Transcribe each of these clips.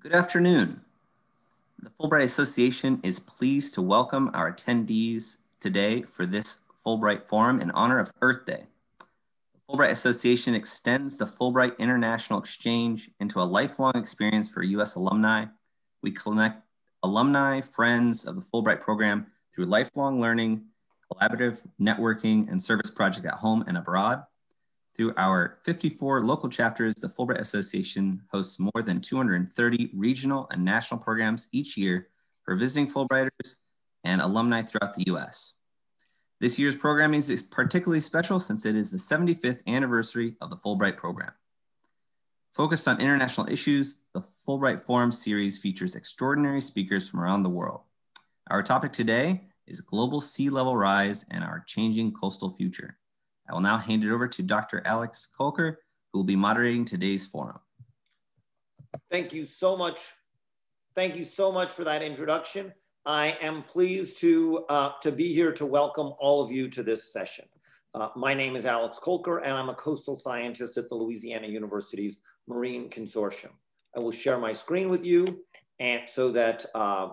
Good afternoon. The Fulbright Association is pleased to welcome our attendees today for this Fulbright Forum in honor of Earth Day. The Fulbright Association extends the Fulbright International Exchange into a lifelong experience for U.S. alumni. We connect alumni, friends of the Fulbright program through lifelong learning, collaborative networking, and service projects at home and abroad. Through our 54 local chapters, the Fulbright Association hosts more than 230 regional and national programs each year for visiting Fulbrighters and alumni throughout the U.S. This year's programming is particularly special since it is the 75th anniversary of the Fulbright program. Focused on international issues, the Fulbright Forum series features extraordinary speakers from around the world. Our topic today is global sea level rise and our changing coastal future. I will now hand it over to Dr. Alex Kolker, who will be moderating today's forum. Thank you so much. Thank you so much for that introduction. I am pleased to be here to welcome all of you to this session. My name is Alex Kolker, and I'm a coastal scientist at the Louisiana Universities Marine Consortium. I will share my screen with you, and so that I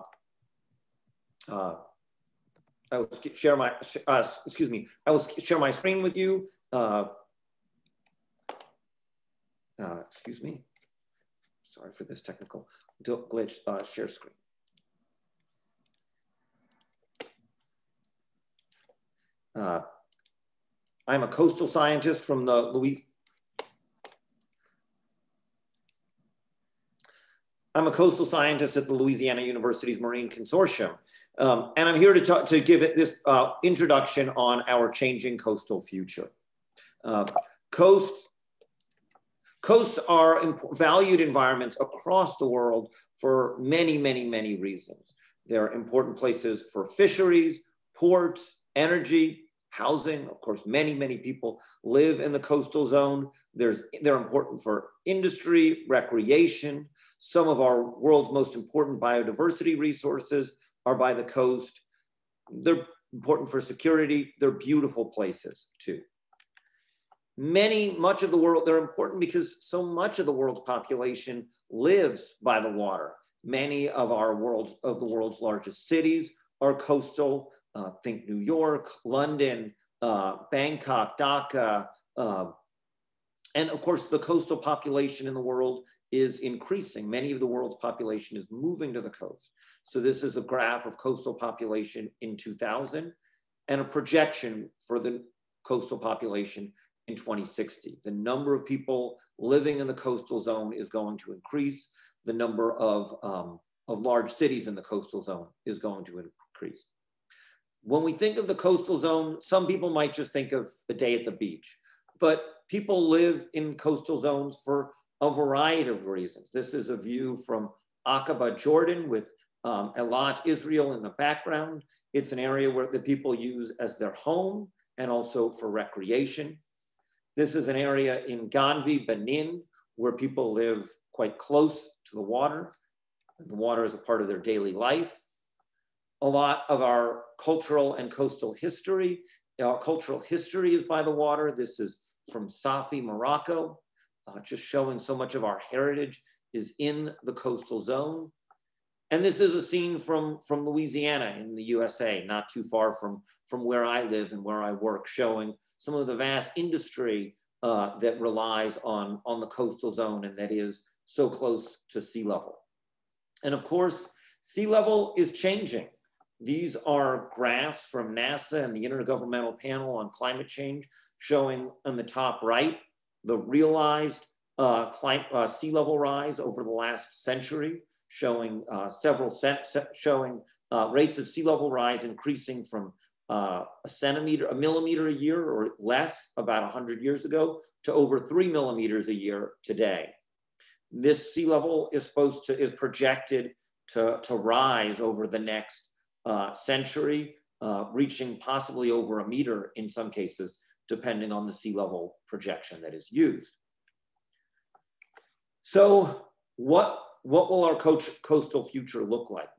will share my screen with you. Sorry for this technical glitch, share screen. I'm a coastal scientist from the Louisiana Universities Marine Consortium. And I'm here to give it this introduction on our changing coastal future. Coasts are valued environments across the world for many, many, many reasons. They're important places for fisheries, ports, energy, housing. Of course, many, many people live in the coastal zone. They're important for industry, recreation. Some of our world's most important biodiversity resources are by the coast. They're important for security. They're beautiful places too. Much of the world, they're important because so much of the world's population lives by the water. Many of the world's largest cities are coastal. Think New York, London, Bangkok, Dhaka. And of course, the coastal population in the world is increasing. Many of the world's population is moving to the coast. So this is a graph of coastal population in 2000 and a projection for the coastal population in 2060. The number of people living in the coastal zone is going to increase. The number of large cities in the coastal zone is going to increase. When we think of the coastal zone, some people might just think of a day at the beach, but people live in coastal zones for a variety of reasons. This is a view from Aqaba, Jordan, with Elat, Israel in the background. It's an area where the people use as their home and also for recreation. This is an area in Ganvi, Benin, where people live quite close to the water. The water is a part of their daily life. A lot of our cultural and coastal history. Our cultural history is by the water. This is from Safi, Morocco. Just showing so much of our heritage is in the coastal zone. And this is a scene from Louisiana in the USA, not too far from where I live and where I work, showing some of the vast industry that relies on the coastal zone and that is so close to sea level. And of course, sea level is changing. These are graphs from NASA and the Intergovernmental Panel on Climate Change, showing on the top right, the realized sea level rise over the last century, showing rates of sea level rise increasing from a millimeter a year or less about 100 years ago to over 3 millimeters a year today. This sea level is projected to rise over the next century, reaching possibly over a meter in some cases, depending on the sea level projection that is used. So what will our coastal future look like?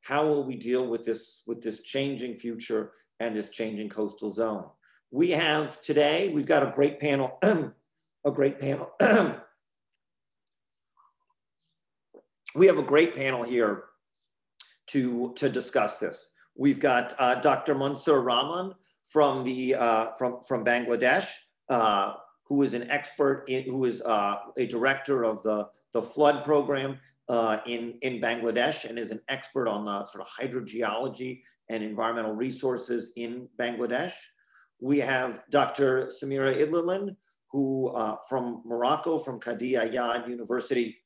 How will we deal with this changing future and this changing coastal zone? We have today, we've got a great panel, we have a great panel here to discuss this. We've got Dr. Munsur Rahman from Bangladesh, who is an expert, who is a director of the flood program in Bangladesh, and is an expert on the sort of hydrogeology and environmental resources in Bangladesh. We have Dr. Samira Idllalene, who from Morocco, from Cadi Ayyad University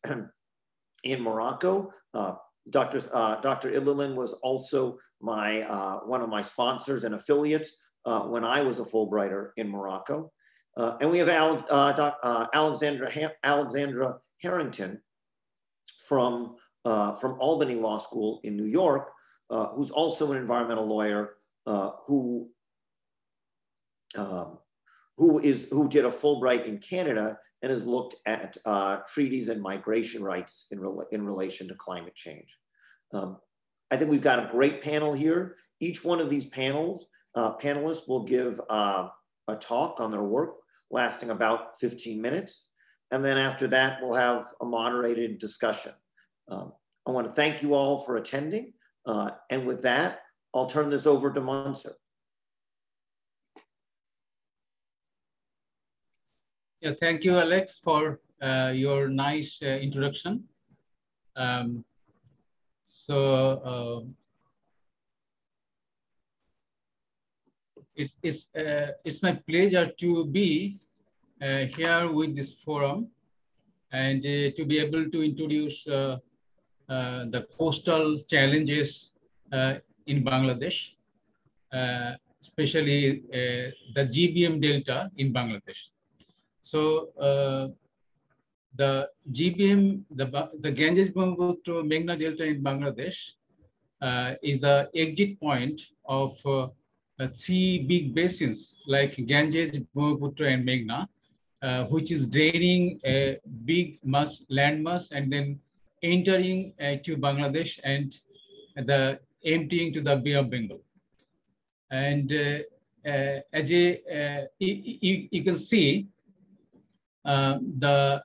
in Morocco. Dr. Idllalene was also my, one of my sponsors and affiliates when I was a Fulbrighter in Morocco. And we have Alexandra Harrington from Albany Law School in New York, who's also an environmental lawyer who did a Fulbright in Canada and has looked at treaties and migration rights in relation to climate change. I think we've got a great panel here. Each one of these panelists will give a talk on their work lasting about 15 minutes. And then after that, we'll have a moderated discussion. I want to thank you all for attending. And with that, I'll turn this over to Munsur. Yeah, thank you, Alex, for your nice introduction. It's my pleasure to be here with this forum and to be able to introduce the coastal challenges in Bangladesh, especially the GBM Delta in Bangladesh. So the GBM, the Ganges Brahmaputra Meghna Delta in Bangladesh is the exit point of three big basins like Ganges, Brahmaputra and Meghna, which is draining a big landmass and then entering to Bangladesh and the emptying to the Bay of Bengal. And as you can see, the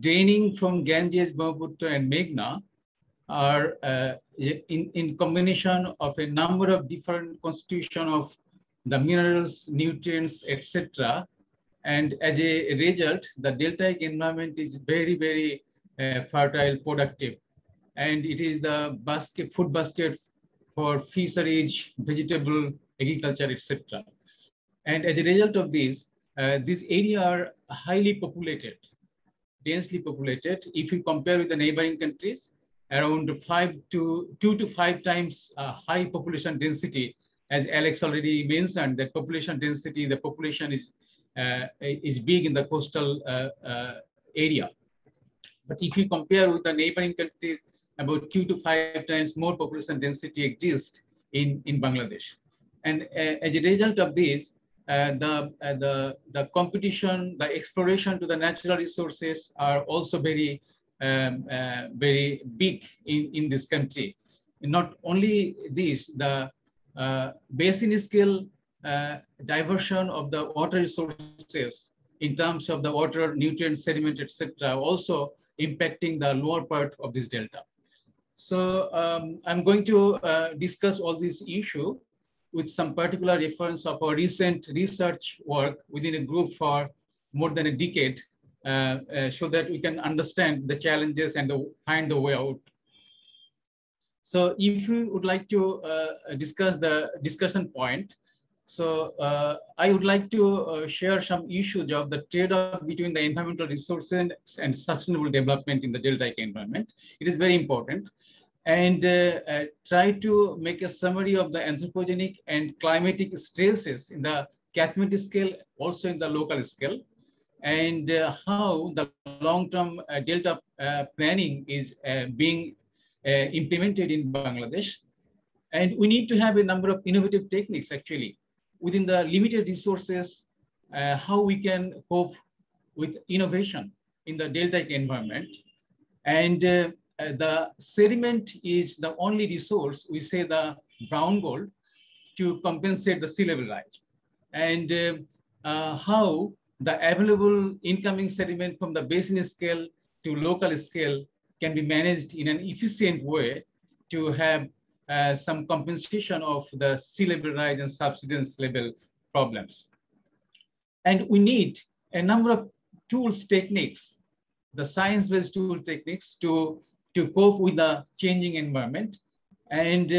draining from Ganges, Brahmaputra, and Meghna are in combination of a number of different constitution of the minerals, nutrients, etc. And as a result, the deltaic environment is very, very fertile, productive. And it is the basket, food basket for fisheries, vegetable, agriculture, etc. And as a result of these, these areas are highly populated, densely populated. If you compare with the neighboring countries, around 2 to 5 times high population density. As Alex already mentioned, the population density, the population is big in the coastal area. But if you compare with the neighboring countries, about 2 to 5 times more population density exists in Bangladesh. And as a result of this, the competition, the exploration to the natural resources are also very, very big in this country. And not only this, the basin scale diversion of the water resources in terms of the water, nutrients, sediment, etc., also impacting the lower part of this delta. So I'm going to discuss all these issues with some particular reference of our recent research work within a group for more than a decade, so that we can understand the challenges and find the way out. So if you would like to discuss the discussion point, so I would like to share some issues of the trade-off between the environmental resources and sustainable development in the deltaic environment. It is very important. And try to make a summary of the anthropogenic and climatic stresses in the catchment scale, also in the local scale, and how the long-term delta planning is being implemented in Bangladesh. And we need to have a number of innovative techniques, actually, within the limited resources, how we can cope with innovation in the deltaic environment. And the sediment is the only resource, we say the brown gold, to compensate the sea level rise. And how the available incoming sediment from the basin scale to local scale can be managed in an efficient way to have some compensation of the sea level rise and subsidence level problems. And we need a number of tools, techniques, the science-based tool techniques to cope with the changing environment. And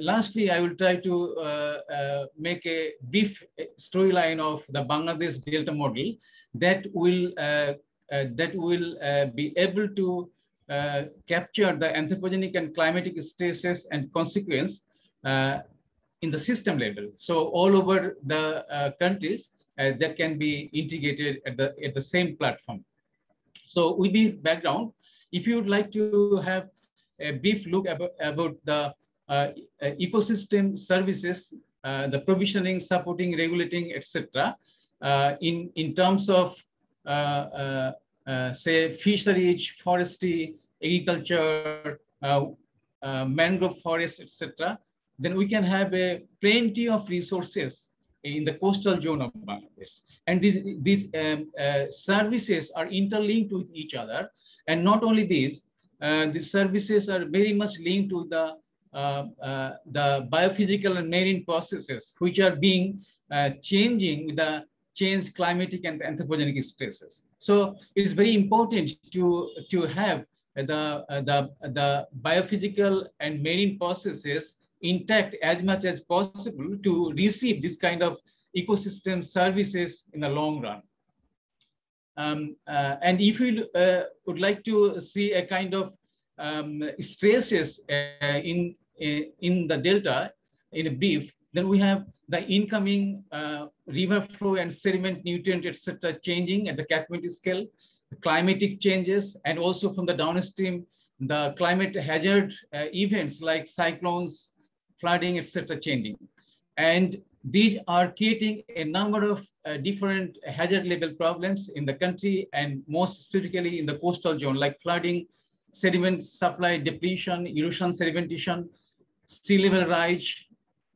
lastly, I will try to make a brief storyline of the Bangladesh Delta model that will be able to capture the anthropogenic and climatic stresses and consequence in the system level. So all over the countries that can be integrated at the same platform. So with this background, if you would like to have a brief look about the ecosystem services, the provisioning, supporting, regulating, etc. In terms of say fisheries, forestry, agriculture, mangrove forests, etc. Then we can have a plenty of resources in the coastal zone of Bangladesh. And these services are interlinked with each other. And not only these, these services are very much linked to the biophysical and marine processes, which are being changing with the changed climatic and anthropogenic stresses. So it's very important to have the biophysical and marine processes intact as much as possible to receive this kind of ecosystem services in the long run. And if you would like to see a kind of stresses in the delta in a brief, then we have the incoming river flow and sediment nutrient, etc., changing at the catchment scale, the climatic changes, and also from the downstream, the climate hazard events like cyclones, flooding, etc., changing. And these are creating a number of different hazard level problems in the country, and most specifically in the coastal zone, like flooding, sediment supply depletion, erosion sedimentation, sea level rise,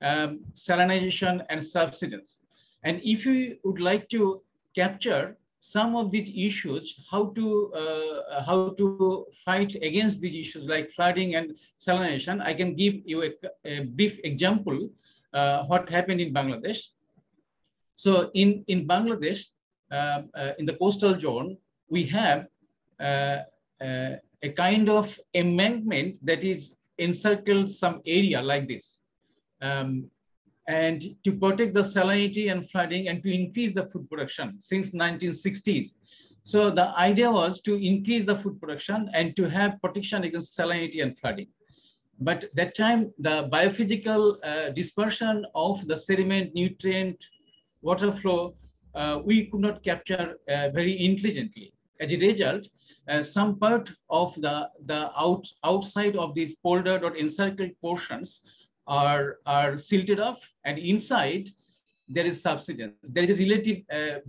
salinization, and subsidence. And if you would like to capture some of these issues, how to fight against these issues like flooding and salinization, I can give you a brief example what happened in Bangladesh. So in Bangladesh, in the coastal zone, we have a kind of embankment that is encircled some area like this. And to protect the salinity and flooding and to increase the food production since 1960s. So the idea was to increase the food production and to have protection against salinity and flooding. But that time, the biophysical dispersion of the sediment, nutrient, water flow, we could not capture very intelligently. As a result, some part of the outside of these poldered or encircled portions are silted off, and inside there is subsidence. There is a relative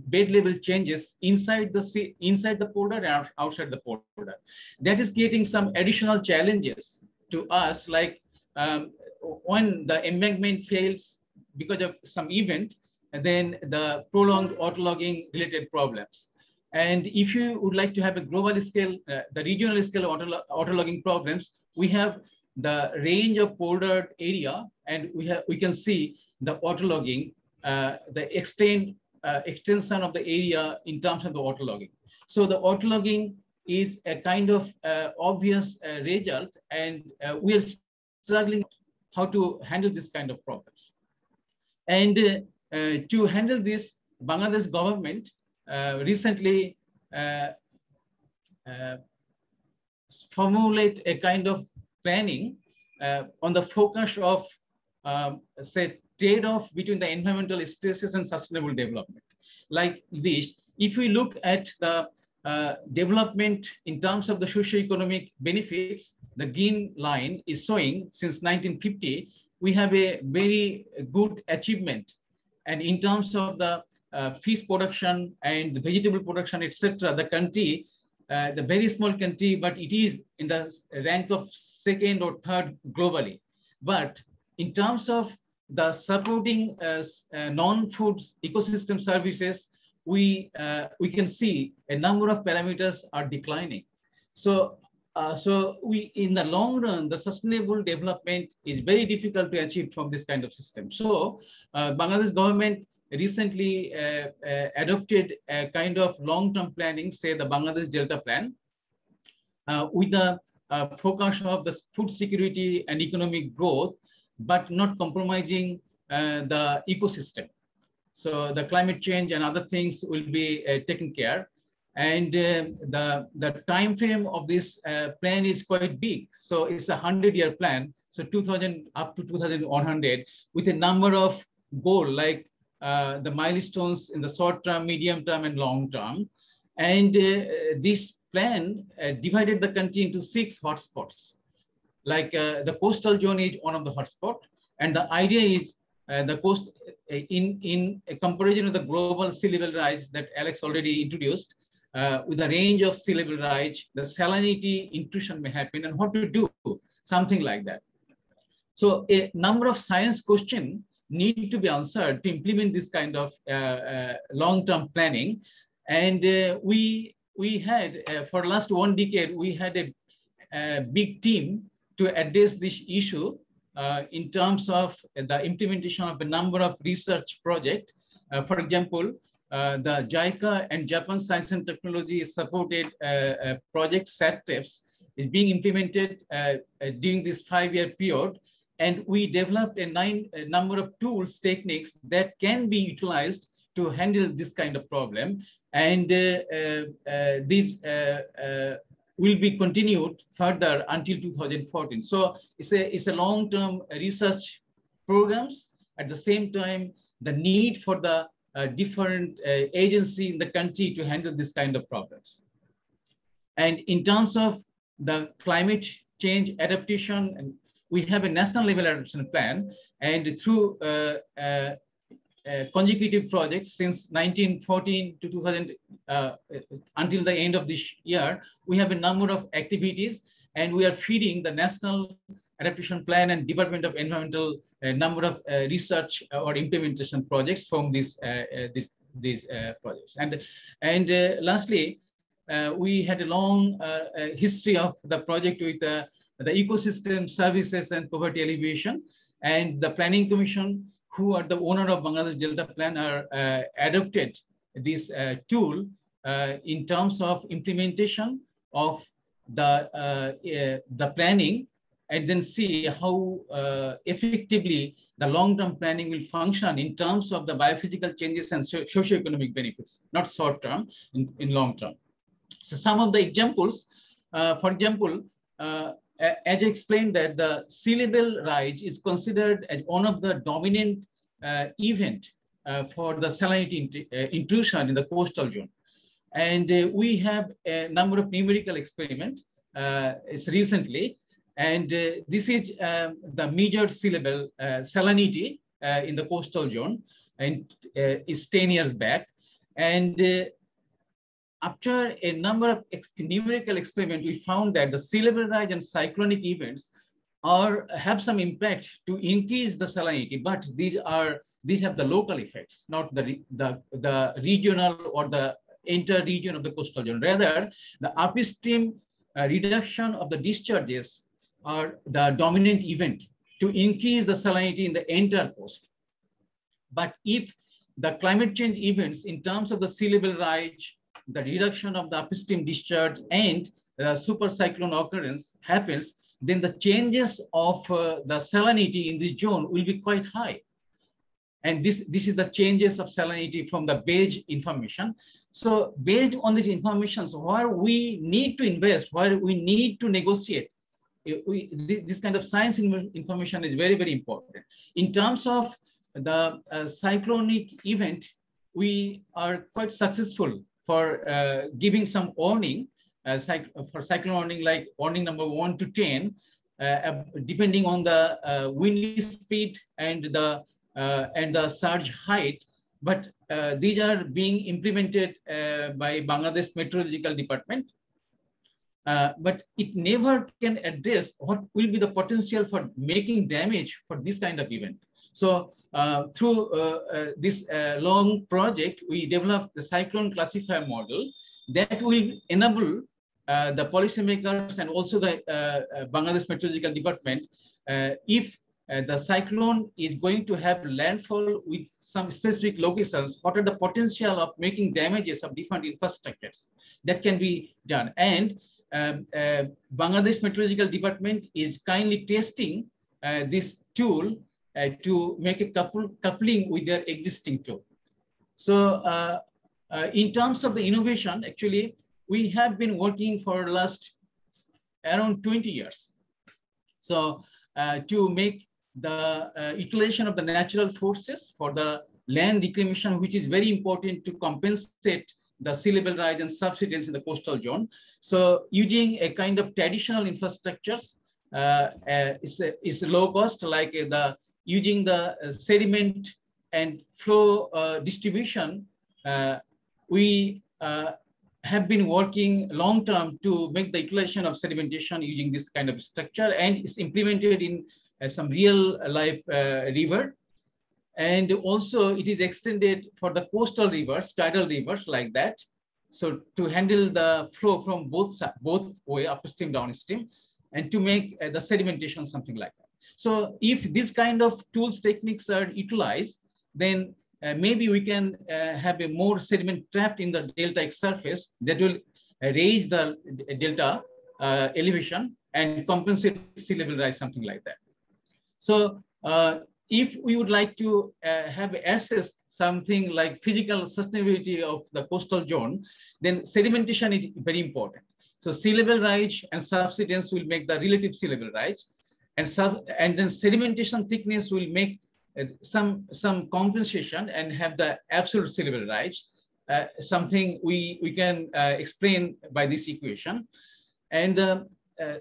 bed level changes inside the polder and outside the polder. That is creating some additional challenges to us, like when the embankment fails because of some event, and then the prolonged waterlogging related problems. And if you would like to have a global scale, the regional scale waterlogging problems, we have the range of poldered area, and we can see the waterlogging, the extension of the area in terms of the waterlogging. So the waterlogging is a kind of obvious result, and we are struggling how to handle this kind of problems. And to handle this, Bangladesh government recently formulate a kind of planning on the focus of, say, trade-off between the environmental stresses and sustainable development. Like this, if we look at the development in terms of the socioeconomic benefits, the green line is showing since 1950, we have a very good achievement. And in terms of the fish production and vegetable production, etc., the country, the very small country, but it is in the rank of second or third globally. But in terms of the supporting non-food ecosystem services, we can see a number of parameters are declining. So So we, in the long run, the sustainable development is very difficult to achieve from this kind of system. So Bangladesh government recently adopted a kind of long-term planning, say the Bangladesh Delta Plan, with the focus of the food security and economic growth, but not compromising the ecosystem. So the climate change and other things will be taken care. And the time frame of this plan is quite big. So it's a 100-year plan. So 2000 up to 2100 with a number of goals like the milestones in the short term, medium term, and long term. And this plan divided the country into 6 hotspots. Like the coastal zone is one of the hotspots. And the idea is the coast in a comparison with the global sea level rise that Alex already introduced, with a range of sea level rise, the salinity intrusion may happen and what to do, something like that. So a number of science questions need to be answered to implement this kind of long-term planning. And we had, for last 1 decade, we had a big team to address this issue in terms of the implementation of a number of research projects. For example, the JICA and Japan Science and Technology supported project SATTEFs is being implemented during this 5-year period. And we developed a number of tools, techniques that can be utilized to handle this kind of problem. And these will be continued further until 2014. So it's a long-term research programs. At the same time, the need for the different agency in the country to handle this kind of problems. And in terms of the climate change adaptation, and we have a national level adaptation plan, and through consecutive projects since 1914 to 2000 until the end of this year, we have a number of activities, and we are feeding the national adaptation plan and Department of Environmental number of research or implementation projects from these projects. And lastly, we had a long history of the project with the ecosystem services and poverty alleviation, and the Planning Commission, who are the owner of Bangladesh Delta Plan, are adopted this tool in terms of implementation of the planning, and then see how effectively the long-term planning will function in terms of the biophysical changes and socioeconomic benefits, not short-term, in long-term. So some of the examples, for example, as I explained that the sea level rise is considered as one of the dominant event for the salinity intrusion in the coastal zone. And we have a number of numerical experiments recently. And this is the measured sea level salinity in the coastal zone, and is 10 years back. And after a number of numerical experiments, we found that the sea level rise and cyclonic events have some impact to increase the salinity, but these have the local effects, not the regional or the entire region of the coastal zone. Rather, the upstream reduction of the discharges are the dominant event to increase the salinity in the entire coast. But if the climate change events in terms of the sea level rise, the reduction of the upstream discharge, and the super cyclone occurrence happens, then the changes of the salinity in this zone will be quite high. And this is the changes of salinity from the beige information. So based on these informations, where we need to invest, where we need to negotiate, this kind of science information is very, very important. In terms of the cyclonic event, we are quite successful for giving some warning, for cyclone warning, like warning number 1 to 10, depending on the wind speed and the surge height. But these are being implemented by Bangladesh Meteorological Department. But it never can address what will be the potential for making damage for this kind of event. So through this long project, we developed the cyclone classifier model that will enable the policymakers and also the Bangladesh Meteorological Department, if the cyclone is going to have landfall with some specific locations, what are the potential of making damages of different infrastructures that can be done. And Bangladesh Meteorological Department is kindly testing this tool to make a coupling with their existing tool. So in terms of the innovation, actually, we have been working for last around 20 years. So to make the equation of the natural forces for the land reclamation, which is very important to compensate the sea level rise and subsidence in the coastal zone. So using a kind of traditional infrastructures is low cost, like using the sediment and flow distribution. We have been working long term to make the equation of sedimentation using this kind of structure, and it's implemented in some real life river. And also it is extended for the coastal rivers, tidal rivers like that. So to handle the flow from both way, upstream, downstream, and to make the sedimentation something like that. So if this kind of tools, techniques are utilized, then maybe we can have a more sediment trapped in the deltaic surface that will raise the delta elevation and compensate sea level rise, something like that. So if we would like to have assessed something like physical sustainability of the coastal zone, then sedimentation is very important. So sea level rise and subsidence will make the relative sea level rise, and then sedimentation thickness will make some compensation and have the absolute sea level rise, something we can explain by this equation. And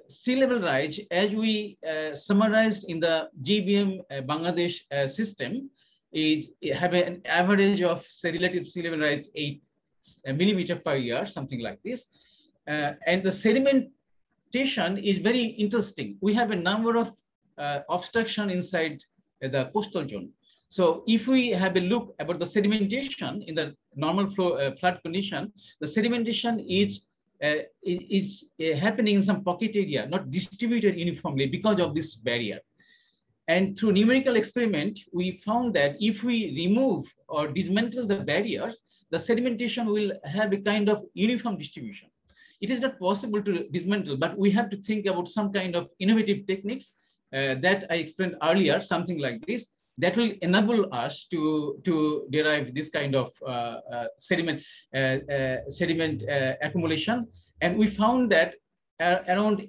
sea level rise, as we summarized in the GBM Bangladesh system, is have an average of relative sea level rise 8 millimeters per year, something like this. And the sedimentation is very interesting. We have a number of obstruction inside the coastal zone. So if we have a look about the sedimentation in the normal flow, flood condition, the sedimentation is happening in some pocket area, not distributed uniformly because of this barrier. And through numerical experiment, we found that if we remove or dismantle the barriers, the sedimentation will have a kind of uniform distribution. It is not possible to dismantle, but we have to think about some kind of innovative techniques that I explained earlier, something like this, that will enable us to derive this kind of sediment accumulation. And we found that around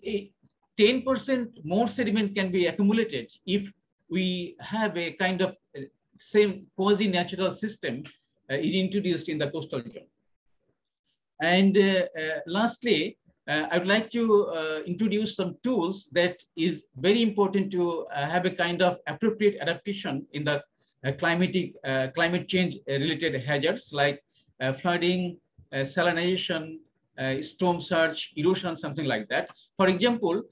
10% more sediment can be accumulated if we have a kind of same quasi-natural system is introduced in the coastal zone. And lastly, I would like to introduce some tools that is very important to have a kind of appropriate adaptation in the climate change related hazards like flooding, salinization, storm surge, erosion, something like that. For example,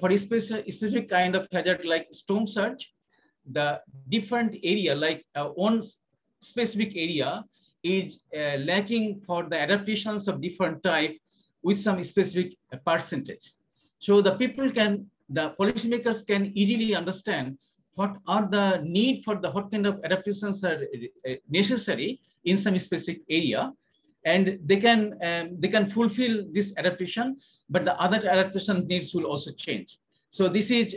for a specific kind of hazard like storm surge, the different area, like one specific area is lacking for the adaptations of different type with some specific percentage. So the policymakers can easily understand what are the need for the what kind of adaptations are necessary in some specific area, and they can fulfill this adaptation, but the other adaptation needs will also change. So this is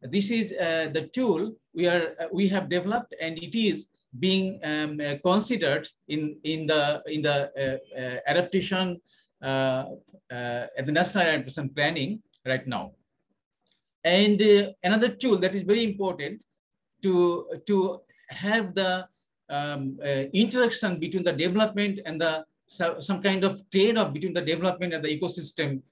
the tool we have developed, and it is being considered in the adaptation at the National Adaptation Planning right now. And another tool that is very important to have the interaction between the development and the some kind of trade-off between the development and the ecosystem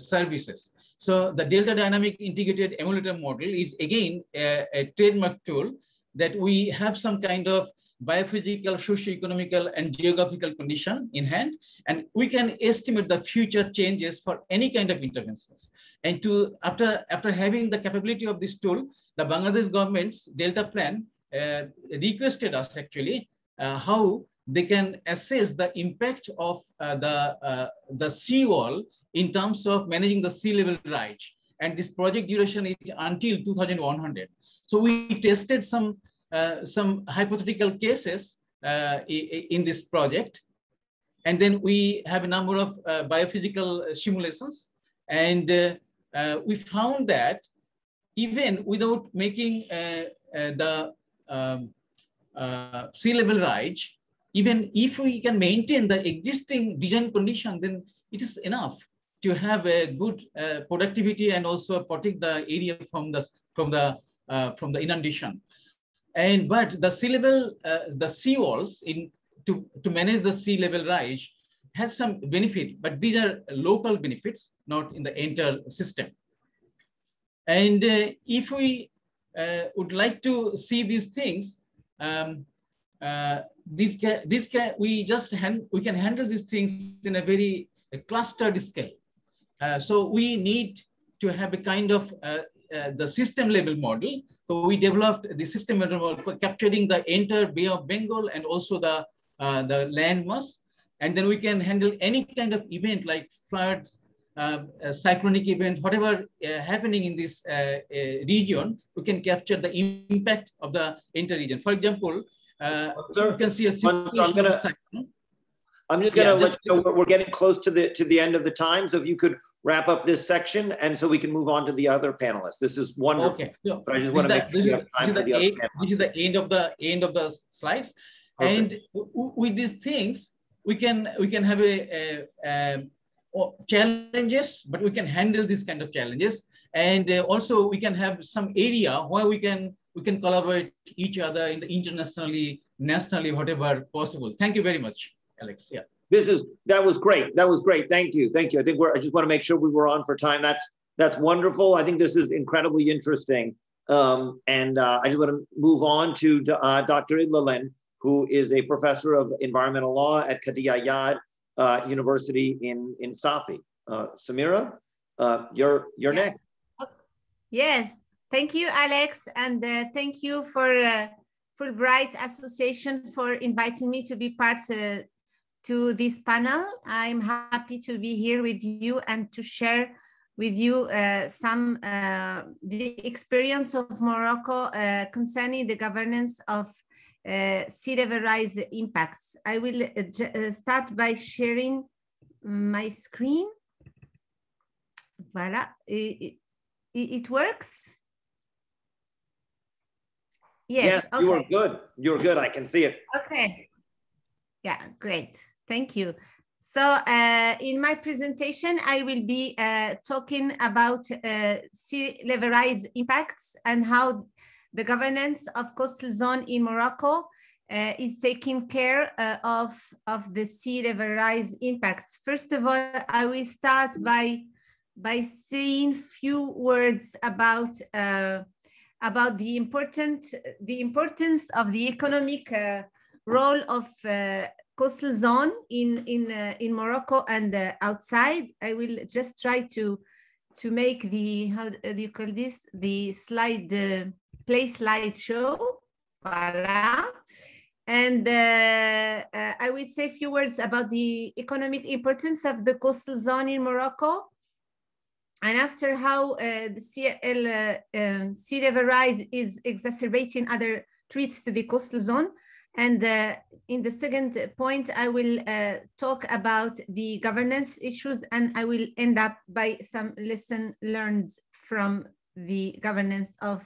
services. So the Delta Dynamic Integrated Emulator Model is again a trademark tool that we have some kind of biophysical, socio-economical, and geographical condition in hand, and we can estimate the future changes for any kind of interventions. And after having the capability of this tool, the Bangladesh government's Delta Plan requested us actually how they can assess the impact of the seawall in terms of managing the sea level rise. And this project duration is until 2100. So we tested some hypothetical cases in this project. And then we have a number of biophysical simulations. And we found that even without making the sea level rise, even if we can maintain the existing design condition, then it is enough to have a good productivity and also protect the area from the inundation. And but the sea level, the sea walls to manage the sea level rise has some benefit, but these are local benefits, not in the entire system. And if we would like to see these things, we can handle these things in a very clustered scale. So we need to have a kind of the system level model. So we developed the system level model for capturing the entire Bay of Bengal and also the land mass. And then we can handle any kind of event like floods, cyclonic event, whatever happening in this region, we can capture the impact of the entire region. For example, you can see a I'm just going to let you know we're getting close to the end of the time. So if you could wrap up this section, and so we can move on to the other panelists. This is wonderful. Okay. So but I just want to make sure we have time for the other panelists. This is the end of the slides. Perfect. And with these things, we can have challenges, but we can handle these kind of challenges, and also we can have some area where we can collaborate each other in the internationally, nationally, whatever possible. Thank you very much, Alex. Yeah, that was great. Thank you, I think I just want to make sure we were on for time. That's wonderful. I think this is incredibly interesting, and I just want to move on to Dr. Idllalene, who is a professor of environmental law at Cadi Ayyad University in Safi. Samira, you're next. Yes. Thank you, Alex, and thank you for Fulbright Association for inviting me to be part to this panel. I'm happy to be here with you and to share with you some the experience of Morocco concerning the governance of sea level rise impacts. I will start by sharing my screen. Voilà, it works. Yes, okay. You are good. You're good. I can see it. Okay. Yeah, great. Thank you. So in my presentation, I will be talking about sea level rise impacts and how the governance of coastal zone in Morocco is taking care of the sea level rise impacts. First of all, I will start by saying few words about the importance of the economic role of coastal zone in Morocco and outside. I will just try to make the, how do you call this, the slide, play slideshow, voila. And I will say a few words about the economic importance of the coastal zone in Morocco. And after how the sea level rise is exacerbating other threats to the coastal zone. And in the second point, I will talk about the governance issues, and I will end up by some lessons learned from the governance of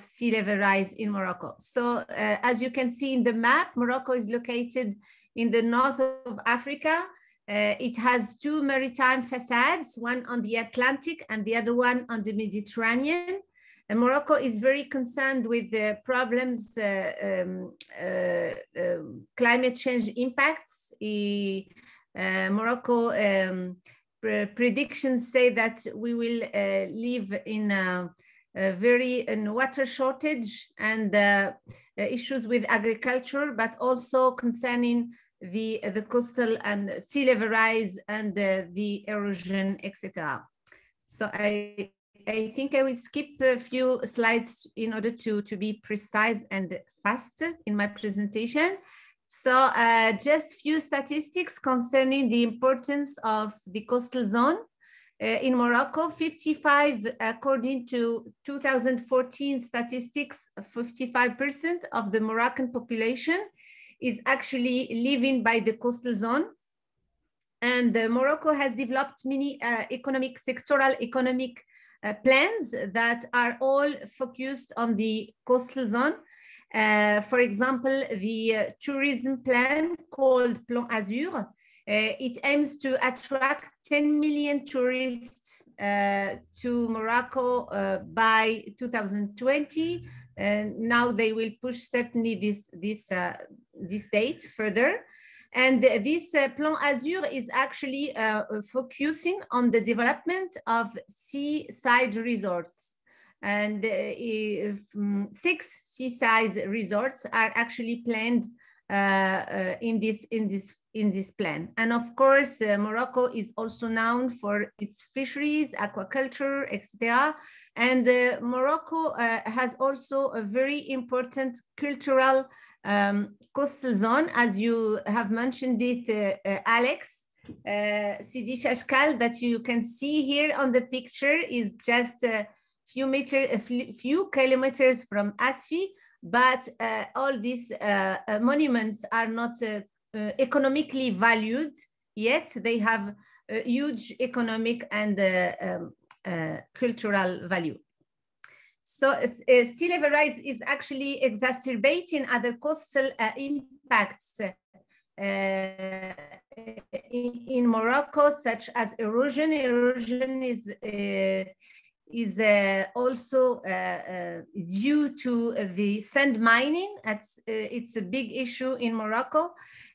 sea level rise in Morocco. So as you can see in the map, Morocco is located in the north of Africa. It has two maritime facades, one on the Atlantic and the other one on the Mediterranean. And Morocco is very concerned with the problems, climate change impacts. Morocco predictions say that we will live in a water shortage and issues with agriculture, but also concerning the coastal and sea level rise and the erosion, etc. So I think I will skip a few slides in order to be precise and fast in my presentation. So just few statistics concerning the importance of the coastal zone. In Morocco, 55, according to 2014 statistics, 55% of the Moroccan population is actually living by the coastal zone. And Morocco has developed many sectoral economic plans that are all focused on the coastal zone. For example, the tourism plan called Plan Azur. It aims to attract 10 million tourists to Morocco by 2020. And now they will push certainly this date further. And this Plan Azur is actually focusing on the development of seaside resorts. And 6 seaside resorts are actually planned in this plan. And of course, Morocco is also known for its fisheries, aquaculture, etc. And Morocco has also a very important cultural coastal zone, as you have mentioned it, Alex. Sidi Ashkal, that you can see here on the picture, is just a few kilometers from Asfi. But all these monuments are not economically valued yet. They have a huge economic and cultural value. So sea level rise is actually exacerbating other coastal impacts in Morocco, such as erosion. Erosion is also due to the sand mining. It's a big issue in Morocco.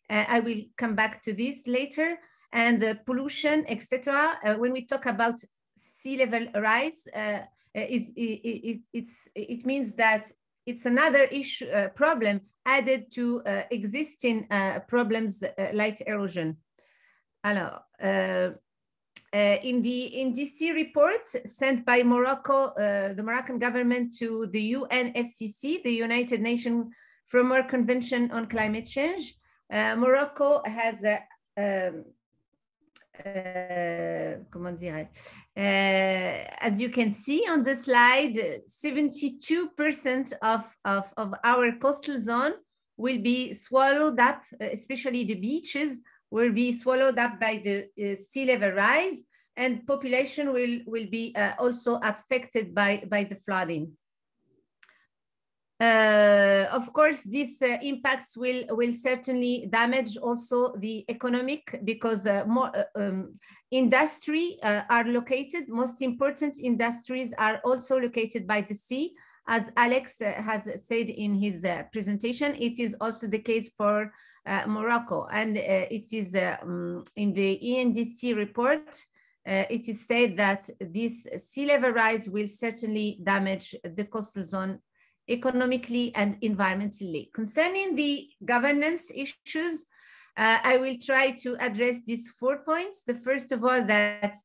I will come back to this later. And the pollution, etc. When we talk about sea level rise, it means that it's another issue, problem added to existing problems like erosion. Alors, in the NDC report sent by Morocco, the Moroccan government, to the UNFCCC, the United Nations Framework Convention on Climate Change, Morocco has as you can see on the slide, 72% of our coastal zone will be swallowed up, especially the beaches, will be swallowed up by the sea level rise, and population will be also affected by the flooding. Of course, these impacts will certainly damage also the economic, because more industry are located. Most important industries are also located by the sea. As Alex has said in his presentation, it is also the case for Morocco, and it is in the ENDC report, it is said that this sea level rise will certainly damage the coastal zone economically and environmentally. Concerning the governance issues, I will try to address these 4 points. The first of all, that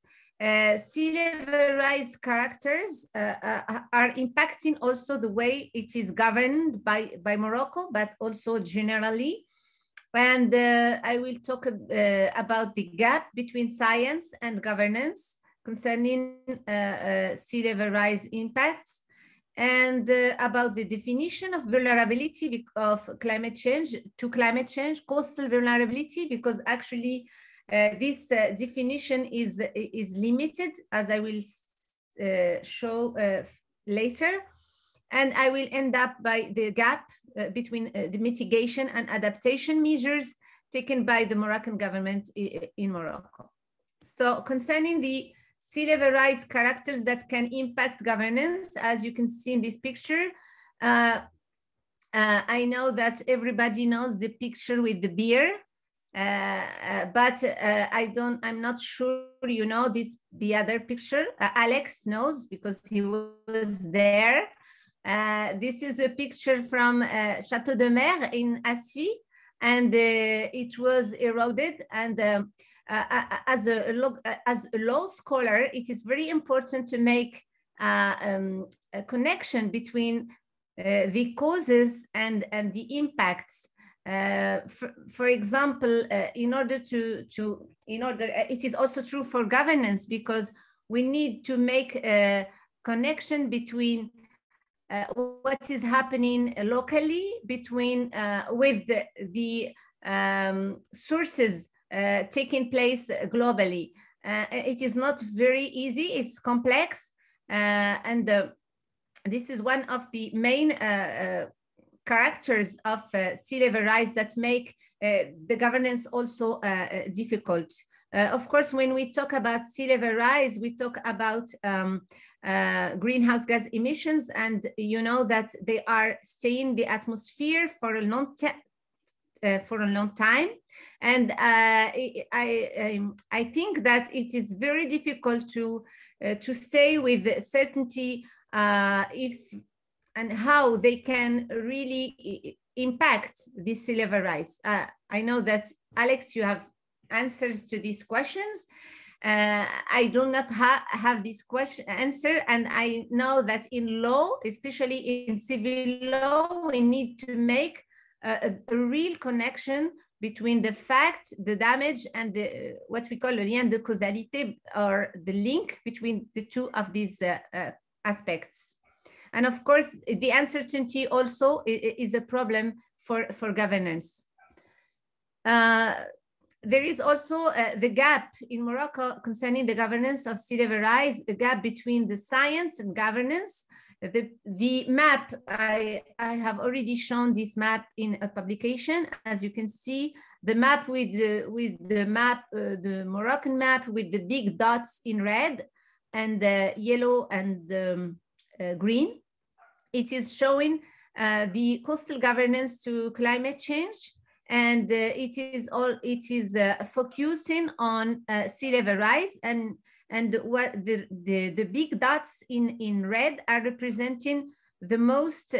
sea level rise characters are impacting also the way it is governed by Morocco, but also generally. And I will talk about the gap between science and governance concerning sea level rise impacts, and about the definition of vulnerability of climate change to climate change, coastal vulnerability, because actually this definition is limited, as I will show later. And I will end up by the gap between the mitigation and adaptation measures taken by the Moroccan government in Morocco. So concerning the sea level rise characters that can impact governance, as you can see in this picture, I know that everybody knows the picture with the beer. But I'm not sure you know the other picture. Alex knows because he was there. This is a picture from Chateau de Mer in Asfi, and it was eroded. And as a law scholar, it is very important to make a connection between the causes and the impacts. For example, it is also true for governance, because we need to make a connection between what is happening locally between with the sources taking place globally. It is not very easy, it's complex, and this is one of the main characters of sea level rise that make the governance also difficult. Of course, when we talk about sea level rise, we talk about greenhouse gas emissions, and you know that they are staying in the atmosphere for a long time. And I think that it is very difficult to say with certainty if and how they can really impact the sea level rise. I know that, Alex, you have answers to these questions. I do not have this question answer, and I know that in law, especially in civil law, we need to make a real connection between the fact, the damage, and the, what we call le lien de causalité, or the link between the two of these aspects. And of course, the uncertainty also is a problem for governance. There is also the gap in Morocco concerning the governance of sea level rise, the gap between the science and governance. The map, I have already shown this map in a publication. As you can see, the map the Moroccan map with the big dots in red and yellow and green. It is showing the coastal governance to climate change. And it is focusing on sea level rise, and what the big dots in red are representing the most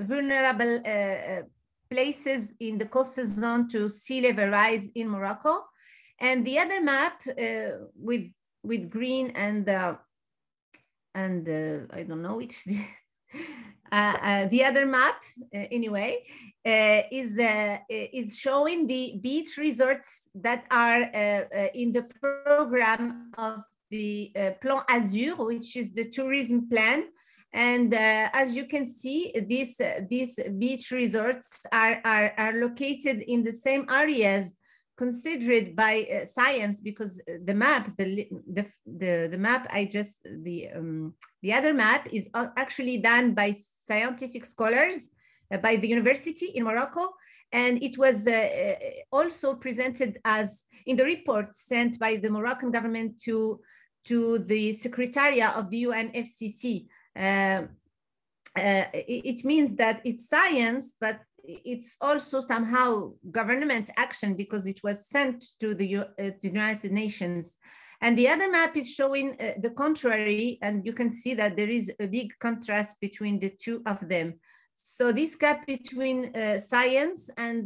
vulnerable places in the coastal zone to sea level rise in Morocco. And the other map with green and I don't know which. The other map, anyway, is showing the beach resorts that are in the program of the Plan Azur, which is the tourism plan. And as you can see, these beach resorts are located in the same areas considered by science, because the map, the map I just, the other map is actually done by scientific scholars by the university in Morocco. And it was also presented as in the report sent by the Moroccan government to the Secretariat of the UNFCCC. It means that it's science, but it's also somehow government action, because it was sent to the United Nations. And the other map is showing the contrary, and you can see that there is a big contrast between the two of them. So this gap between science and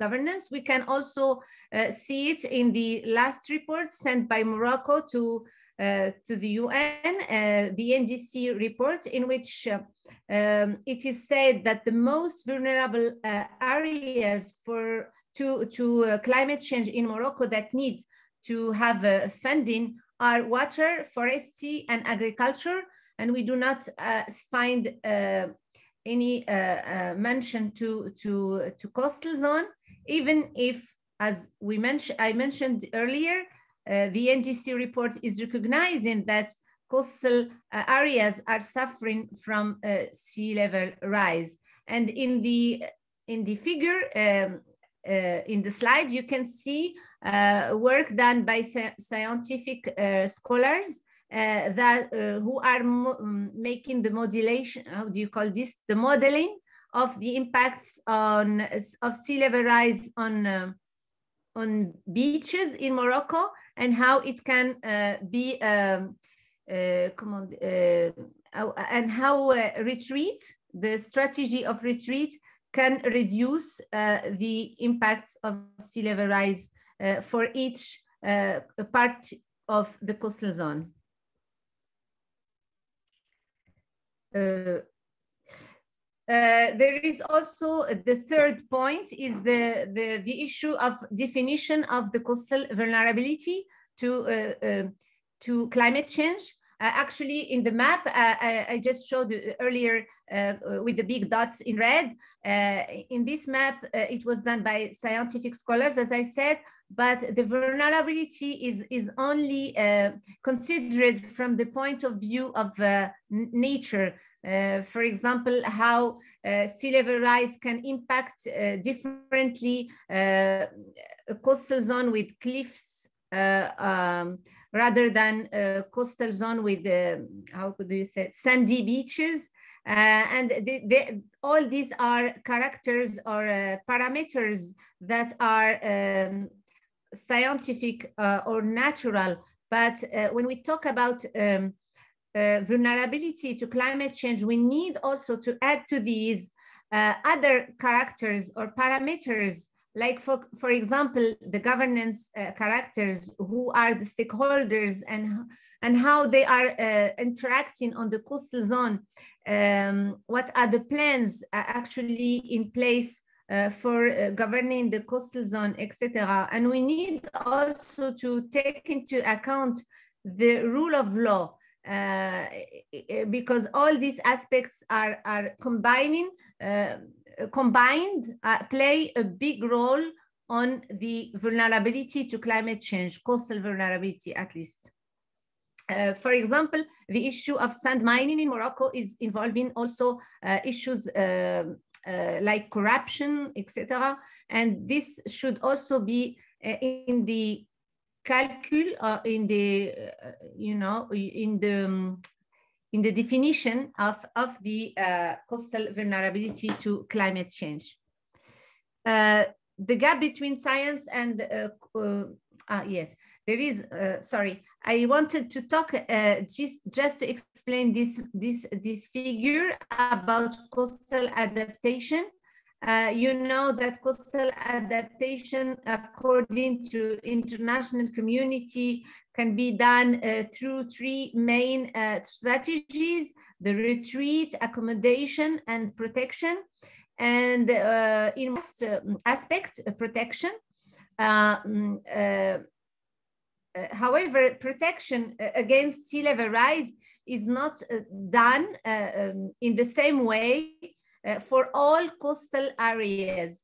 governance, we can also see it in the last report sent by Morocco to the UN, the NDC report, in which it is said that the most vulnerable areas to climate change in Morocco that need to have funding are water, forestry, and agriculture. And we do not find any mention to coastal zone, even if, as I mentioned earlier, the NDC report is recognizing that coastal areas are suffering from sea level rise. And in the figure, in the slide, you can see work done by scientific scholars that who are making the modulation, how do you call this, the modeling of the impacts of sea level rise on beaches in Morocco, and how it can be and how retreat, the strategy of retreat, can reduce the impacts of sea level rise for each part of the coastal zone. There is also the third point is the issue of definition of the coastal vulnerability to climate change. Actually, in the map, I just showed earlier with the big dots in red. In this map, it was done by scientific scholars, as I said, but the vulnerability is only considered from the point of view of nature. For example, how sea level rise can impact differently a coastal zone with cliffs rather than a coastal zone with, how could you say, sandy beaches. And all these are characters or parameters that are scientific or natural. But when we talk about vulnerability to climate change, we need also to add to these other characters or parameters, like for example, the governance characters, who are the stakeholders and how they are interacting on the coastal zone. What are the plans actually in place for governing the coastal zone, etc. And we need also to take into account the rule of law, because all these aspects are combined, play a big role on the vulnerability to climate change, coastal vulnerability at least. For example, the issue of sand mining in Morocco is involving also issues like corruption, etc. And this should also be in the calcul, in the in the definition of the coastal vulnerability to climate change. The gap between science and yes, there is. Sorry, I wanted to talk just to explain this figure about coastal adaptation. You know that coastal adaptation, according to international community, can be done through three main strategies: the retreat, accommodation, and protection. And in most aspect, protection. However, protection against sea level rise is not done in the same way for all coastal areas.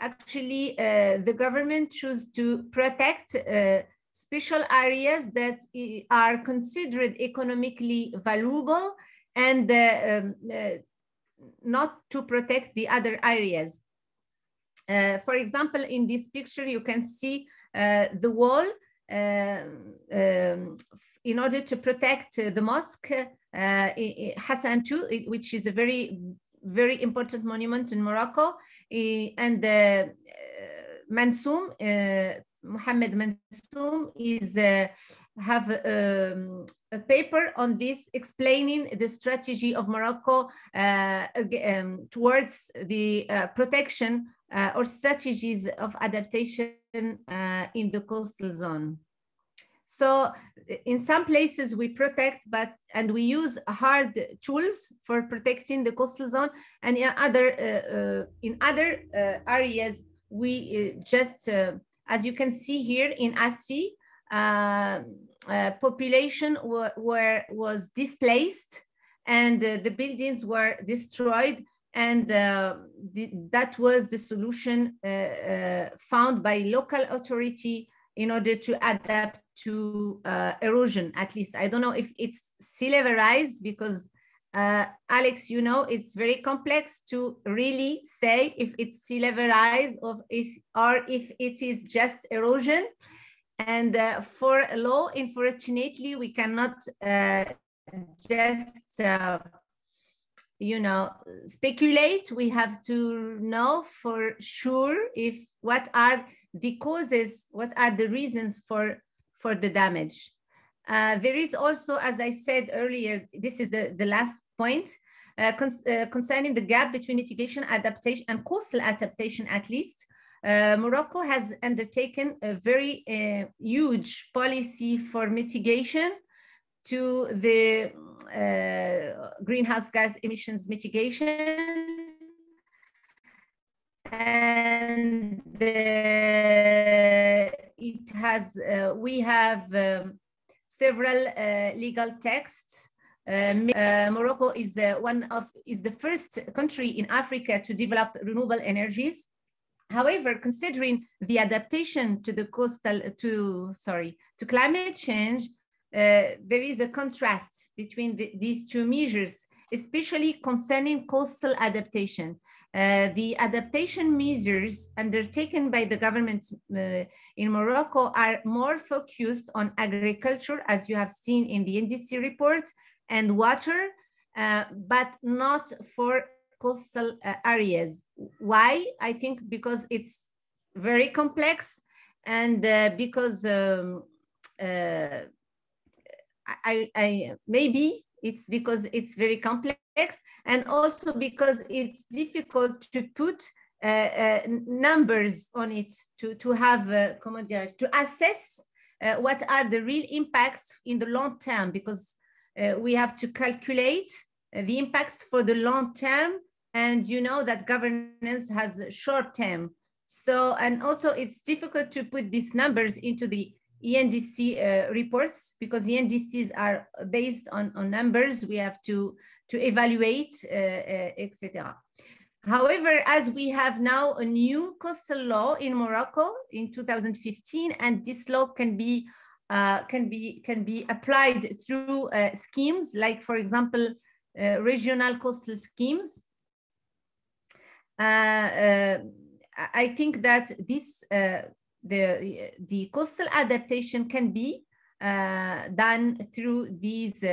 Actually, the government chooses to protect special areas that are considered economically valuable and not to protect the other areas. For example, in this picture, you can see the wall in order to protect the mosque, Hassan II, which is a very important monument in Morocco, and Mansoum, Mohammed Mansoum, is have a paper on this explaining the strategy of Morocco towards the protection or strategies of adaptation in the coastal zone. So in some places we protect, and we use hard tools for protecting the coastal zone, and in other areas we just, as you can see here in Asfi, population was displaced, and the buildings were destroyed, and that was the solution found by local authority in order to adapt to erosion, at least. I don't know if it's sea level rise, because Alex, you know, it's very complex to really say if it's sea level rise or if it is just erosion. And for law, unfortunately, we cannot just, speculate. We have to know for sure what are the causes, what are the reasons for the damage. There is also, as I said earlier, this is the last point, concerning the gap between mitigation, adaptation, and coastal adaptation at least. Morocco has undertaken a very huge policy for mitigation to the greenhouse gas emissions mitigation, and it has, we have several legal texts. Morocco is the first country in Africa to develop renewable energies. However, considering the adaptation to the to climate change, there is a contrast between these two measures, especially concerning coastal adaptation. The adaptation measures undertaken by the government in Morocco are more focused on agriculture, as you have seen in the NDC report, and water, but not for coastal areas. Why? I think because it's very complex, and because maybe it's because it's very complex, and also because it's difficult to put numbers on it, to have to assess what are the real impacts in the long term, because we have to calculate the impacts for the long term, and you know that governance has a short term. So, and also it's difficult to put these numbers into the ENDC reports, because the ENDCs are based on numbers we have to evaluate, etc. However, as we have now a new coastal law in Morocco in 2015, and this law can be applied through schemes like, for example, regional coastal schemes. I think that this the coastal adaptation can be done through these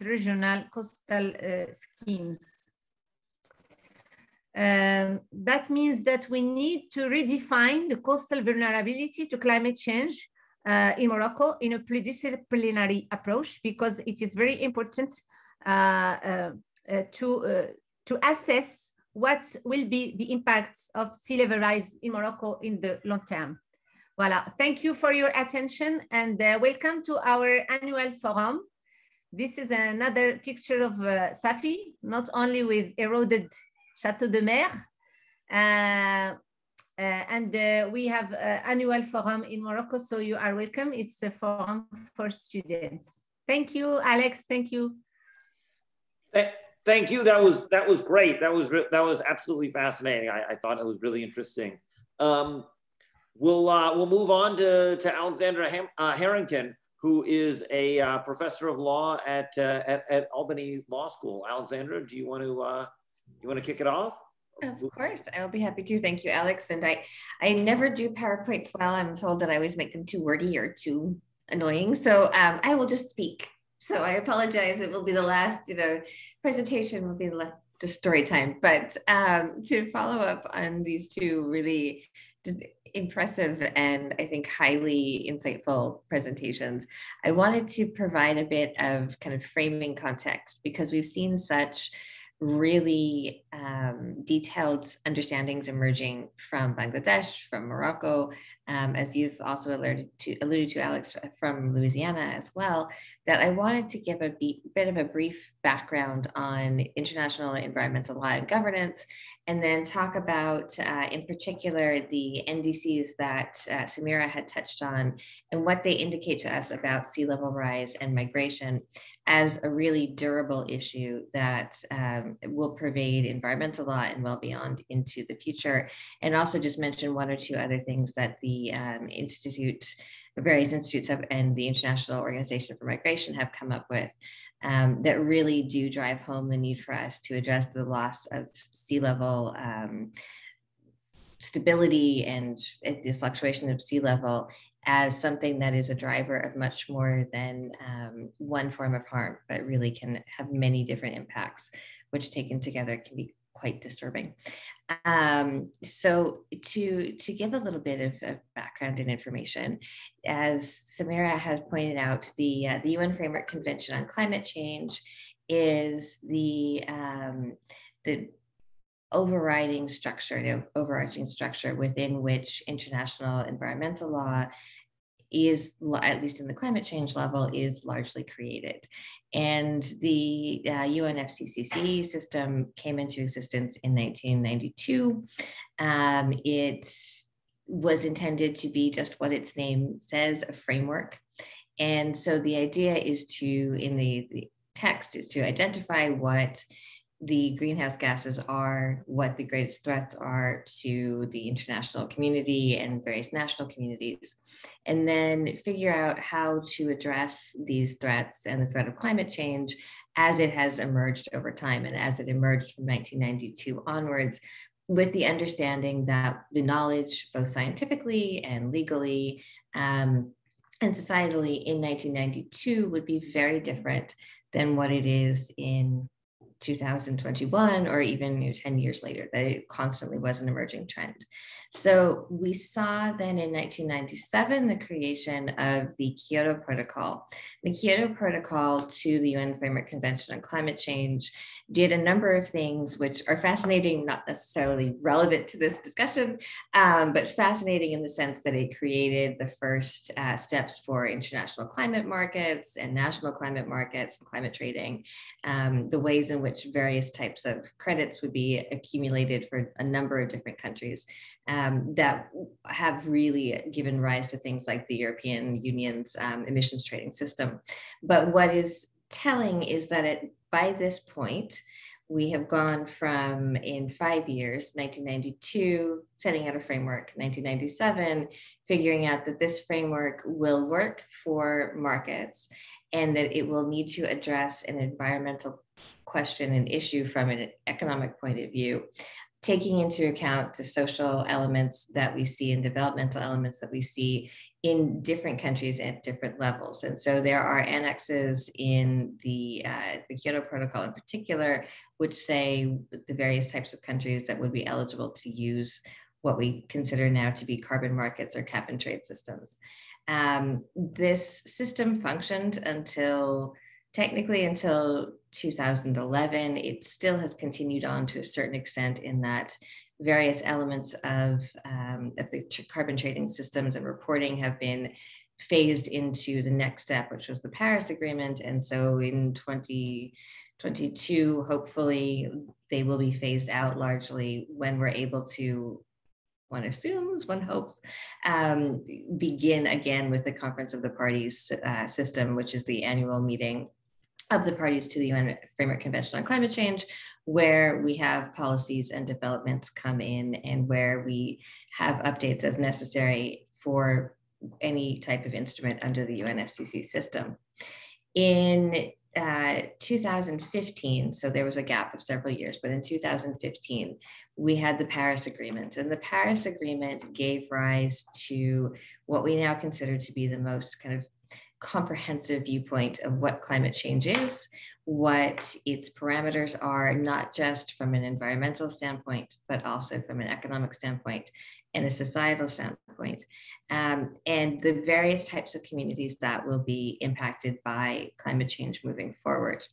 regional coastal schemes. That means that we need to redefine the coastal vulnerability to climate change in Morocco in a pluridisciplinary approach, because it is very important to assess what will be the impacts of sea level rise in Morocco in the long term. Voilà, thank you for your attention, and welcome to our annual forum. This is another picture of Safi, not only with eroded Chateau de Mer, and we have annual forum in Morocco, so you are welcome. It's a forum for students. Thank you, Alex. Thank you. Thank you. That was great. That was absolutely fascinating. I thought it was really interesting. We'll move on to Alexandra Harrington, who is a professor of law at Albany Law School. Alexandra, do you want to? You want to kick it off? Of course, I'll be happy to. Thank you, Alex. And I never do PowerPoints well. I'm told that I always make them too wordy or too annoying. So I will just speak. So I apologize. It will be the last, presentation will be the story time. But to follow up on these two really impressive and I think highly insightful presentations, I wanted to provide a bit of kind of framing context, because we've seen such really detailed understandings emerging from Bangladesh, from Morocco, as you've also alluded to, Alex, from Louisiana as well, that I wanted to give a bit of a brief background on international environmental law and governance, and then talk about, in particular, the NDCs that Samira had touched on, and what they indicate to us about sea level rise and migration as a really durable issue that will pervade environmental law and well beyond into the future. And also just mention one or two other things that the various institutes and the International Organization for Migration have come up with that really do drive home the need for us to address the loss of sea level stability and the fluctuation of sea level as something that is a driver of much more than one form of harm, but really can have many different impacts, which taken together can be quite disturbing. So to give a little bit of background and information, as Samira has pointed out, the UN Framework Convention on Climate Change is the overriding structure, the overarching structure within which international environmental law is, at least in the climate change level, is largely created. And the UNFCCC system came into existence in 1992. It was intended to be just what its name says, a framework. And so the idea is to, in the text, is to identify what the greenhouse gases are, what the greatest threats are to the international community and various national communities, and then figure out how to address these threats and the threat of climate change as it has emerged over time and as it emerged from 1992 onwards, with the understanding that the knowledge, both scientifically and legally and societally in 1992 would be very different than what it is in 2021, or even 10 years later, that it constantly was an emerging trend. So we saw then in 1997, the creation of the Kyoto Protocol. The Kyoto Protocol to the UN Framework Convention on Climate Change did a number of things which are fascinating, not necessarily relevant to this discussion, but fascinating in the sense that it created the first steps for international climate markets and national climate markets and climate trading, the ways in which various types of credits would be accumulated for a number of different countries that have really given rise to things like the European Union's emissions trading system. But what is telling is that by this point, we have gone from, in 5 years, 1992, setting out a framework, 1997, figuring out that this framework will work for markets and that it will need to address an environmental question and issue from an economic point of view, taking into account the social elements that we see and developmental elements that we see in different countries at different levels. And so there are annexes in the Kyoto Protocol in particular, which say the various types of countries that would be eligible to use what we consider now to be carbon markets or cap and trade systems. This system functioned until, technically until 2011. It still has continued on to a certain extent in that various elements of the carbon trading systems and reporting have been phased into the next step, which was the Paris Agreement. And so in 2022, hopefully they will be phased out largely when we're able to, one assumes, one hopes, begin again with the Conference of the Parties system, which is the annual meeting of the parties to the UN Framework Convention on Climate Change, where we have policies and developments come in and where we have updates as necessary for any type of instrument under the UNFCCC system. In 2015, so there was a gap of several years, but in 2015, we had the Paris Agreement, and the Paris Agreement gave rise to what we now consider to be the most kind of comprehensive viewpoint of what climate change is, what its parameters are, not just from an environmental standpoint, but also from an economic standpoint and a societal standpoint, and the various types of communities that will be impacted by climate change moving forward.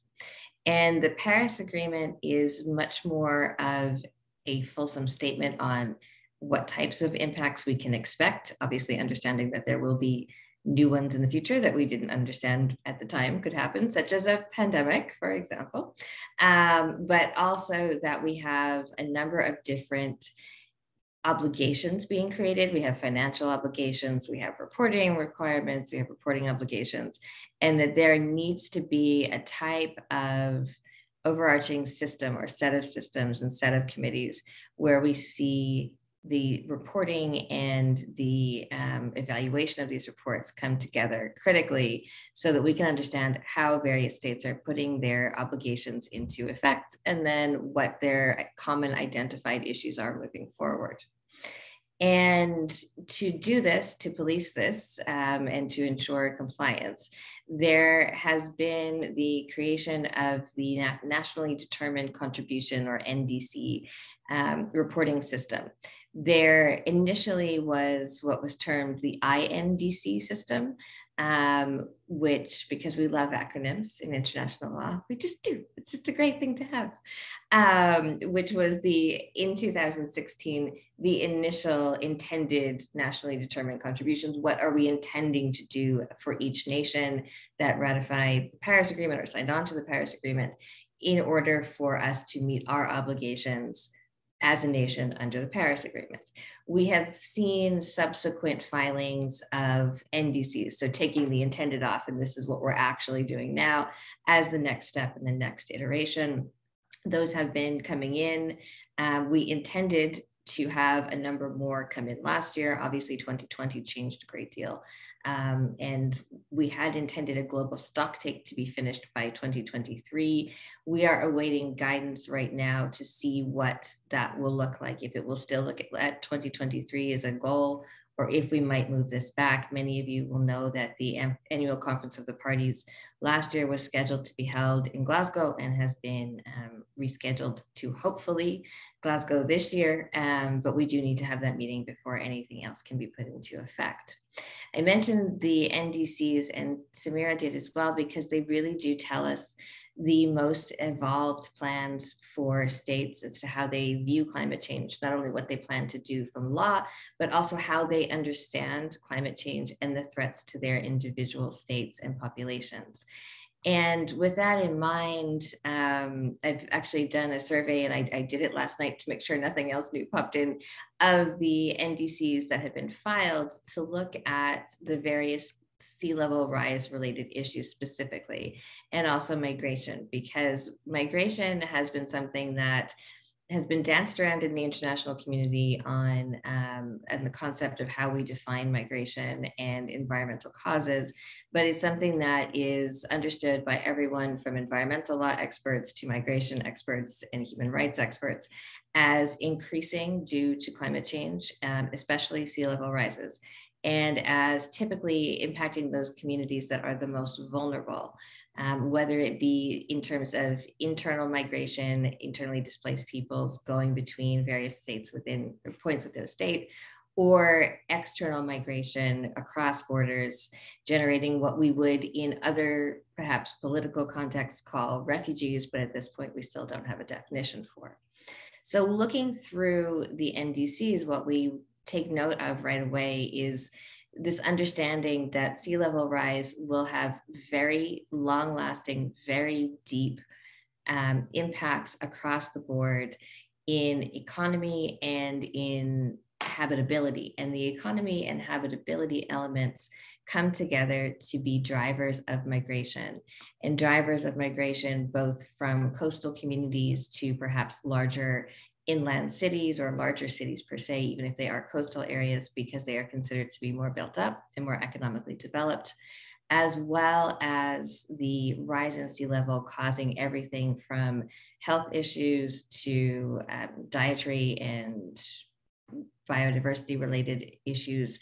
And the Paris Agreement is much more of a fulsome statement on what types of impacts we can expect, obviously understanding that there will be new ones in the future that we didn't understand at the time could happen, such as a pandemic, for example, but also that we have a number of different obligations being created. We have financial obligations, we have reporting requirements, we have reporting obligations, and that there needs to be a type of overarching system or set of systems and set of committees where we see the reporting and the evaluation of these reports come together critically so that we can understand how various states are putting their obligations into effect and then what their common identified issues are moving forward. And to do this, to police this, and to ensure compliance, there has been the creation of the Nationally Determined Contribution, or NDC, reporting system. There initially was what was termed the INDC system, which, because we love acronyms in international law, we just do. It's just a great thing to have, which was in 2016, the initial intended nationally determined contributions. What are we intending to do for each nation that ratified the Paris Agreement or signed on to the Paris Agreement in order for us to meet our obligations as a nation under the Paris Agreement? We have seen subsequent filings of NDCs, so taking the intended off, and this is what we're actually doing now, as the next step in the next iteration. Those have been coming in. We intended to have a number more come in last year. Obviously, 2020 changed a great deal. And we had intended a global stocktake to be finished by 2023. We are awaiting guidance right now to see what that will look like, if it will still look at 2023 as a goal, or if we might move this back. Many of you will know that the annual Conference of the Parties last year was scheduled to be held in Glasgow and has been rescheduled to hopefully Glasgow this year, but we do need to have that meeting before anything else can be put into effect. I mentioned the NDCs, and Samira did as well, because they really do tell us the most evolved plans for states as to how they view climate change, not only what they plan to do from law, but also how they understand climate change and the threats to their individual states and populations. And with that in mind, I've actually done a survey, and I did it last night to make sure nothing else new popped in, of the NDCs that have been filed to look at the various sea level rise related issues specifically, and also migration, because migration has been something that has been danced around in the international community on and the concept of how we define migration and environmental causes, but it's something that is understood by everyone from environmental law experts to migration experts and human rights experts as increasing due to climate change, especially sea level rises, and as typically impacting those communities that are the most vulnerable, whether it be in terms of internal migration, internally displaced peoples going between various states within, or points within a state, or external migration across borders, generating what we would in other perhaps political contexts call refugees, but at this point we still don't have a definition for. So looking through the NDCs, what we take note of right away is this understanding that sea level rise will have very long lasting, very deep impacts across the board in economy and in habitability. And the economy and habitability elements come together to be drivers of migration, and drivers of migration both from coastal communities to perhaps larger inland cities or larger cities per se, even if they are coastal areas, because they are considered to be more built up and more economically developed, as well as the rise in sea level causing everything from health issues to dietary and biodiversity related issues,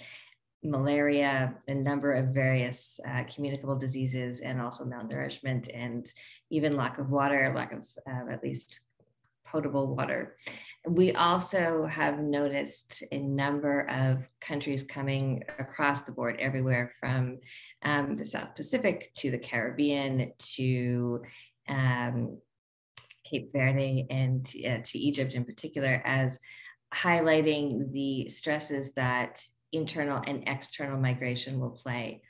malaria, a number of various communicable diseases, and also malnourishment and even lack of water, lack of at least potable water. We also have noticed a number of countries coming across the board, everywhere from the South Pacific to the Caribbean to Cape Verde and to Egypt in particular, as highlighting the stresses that internal and external migration will play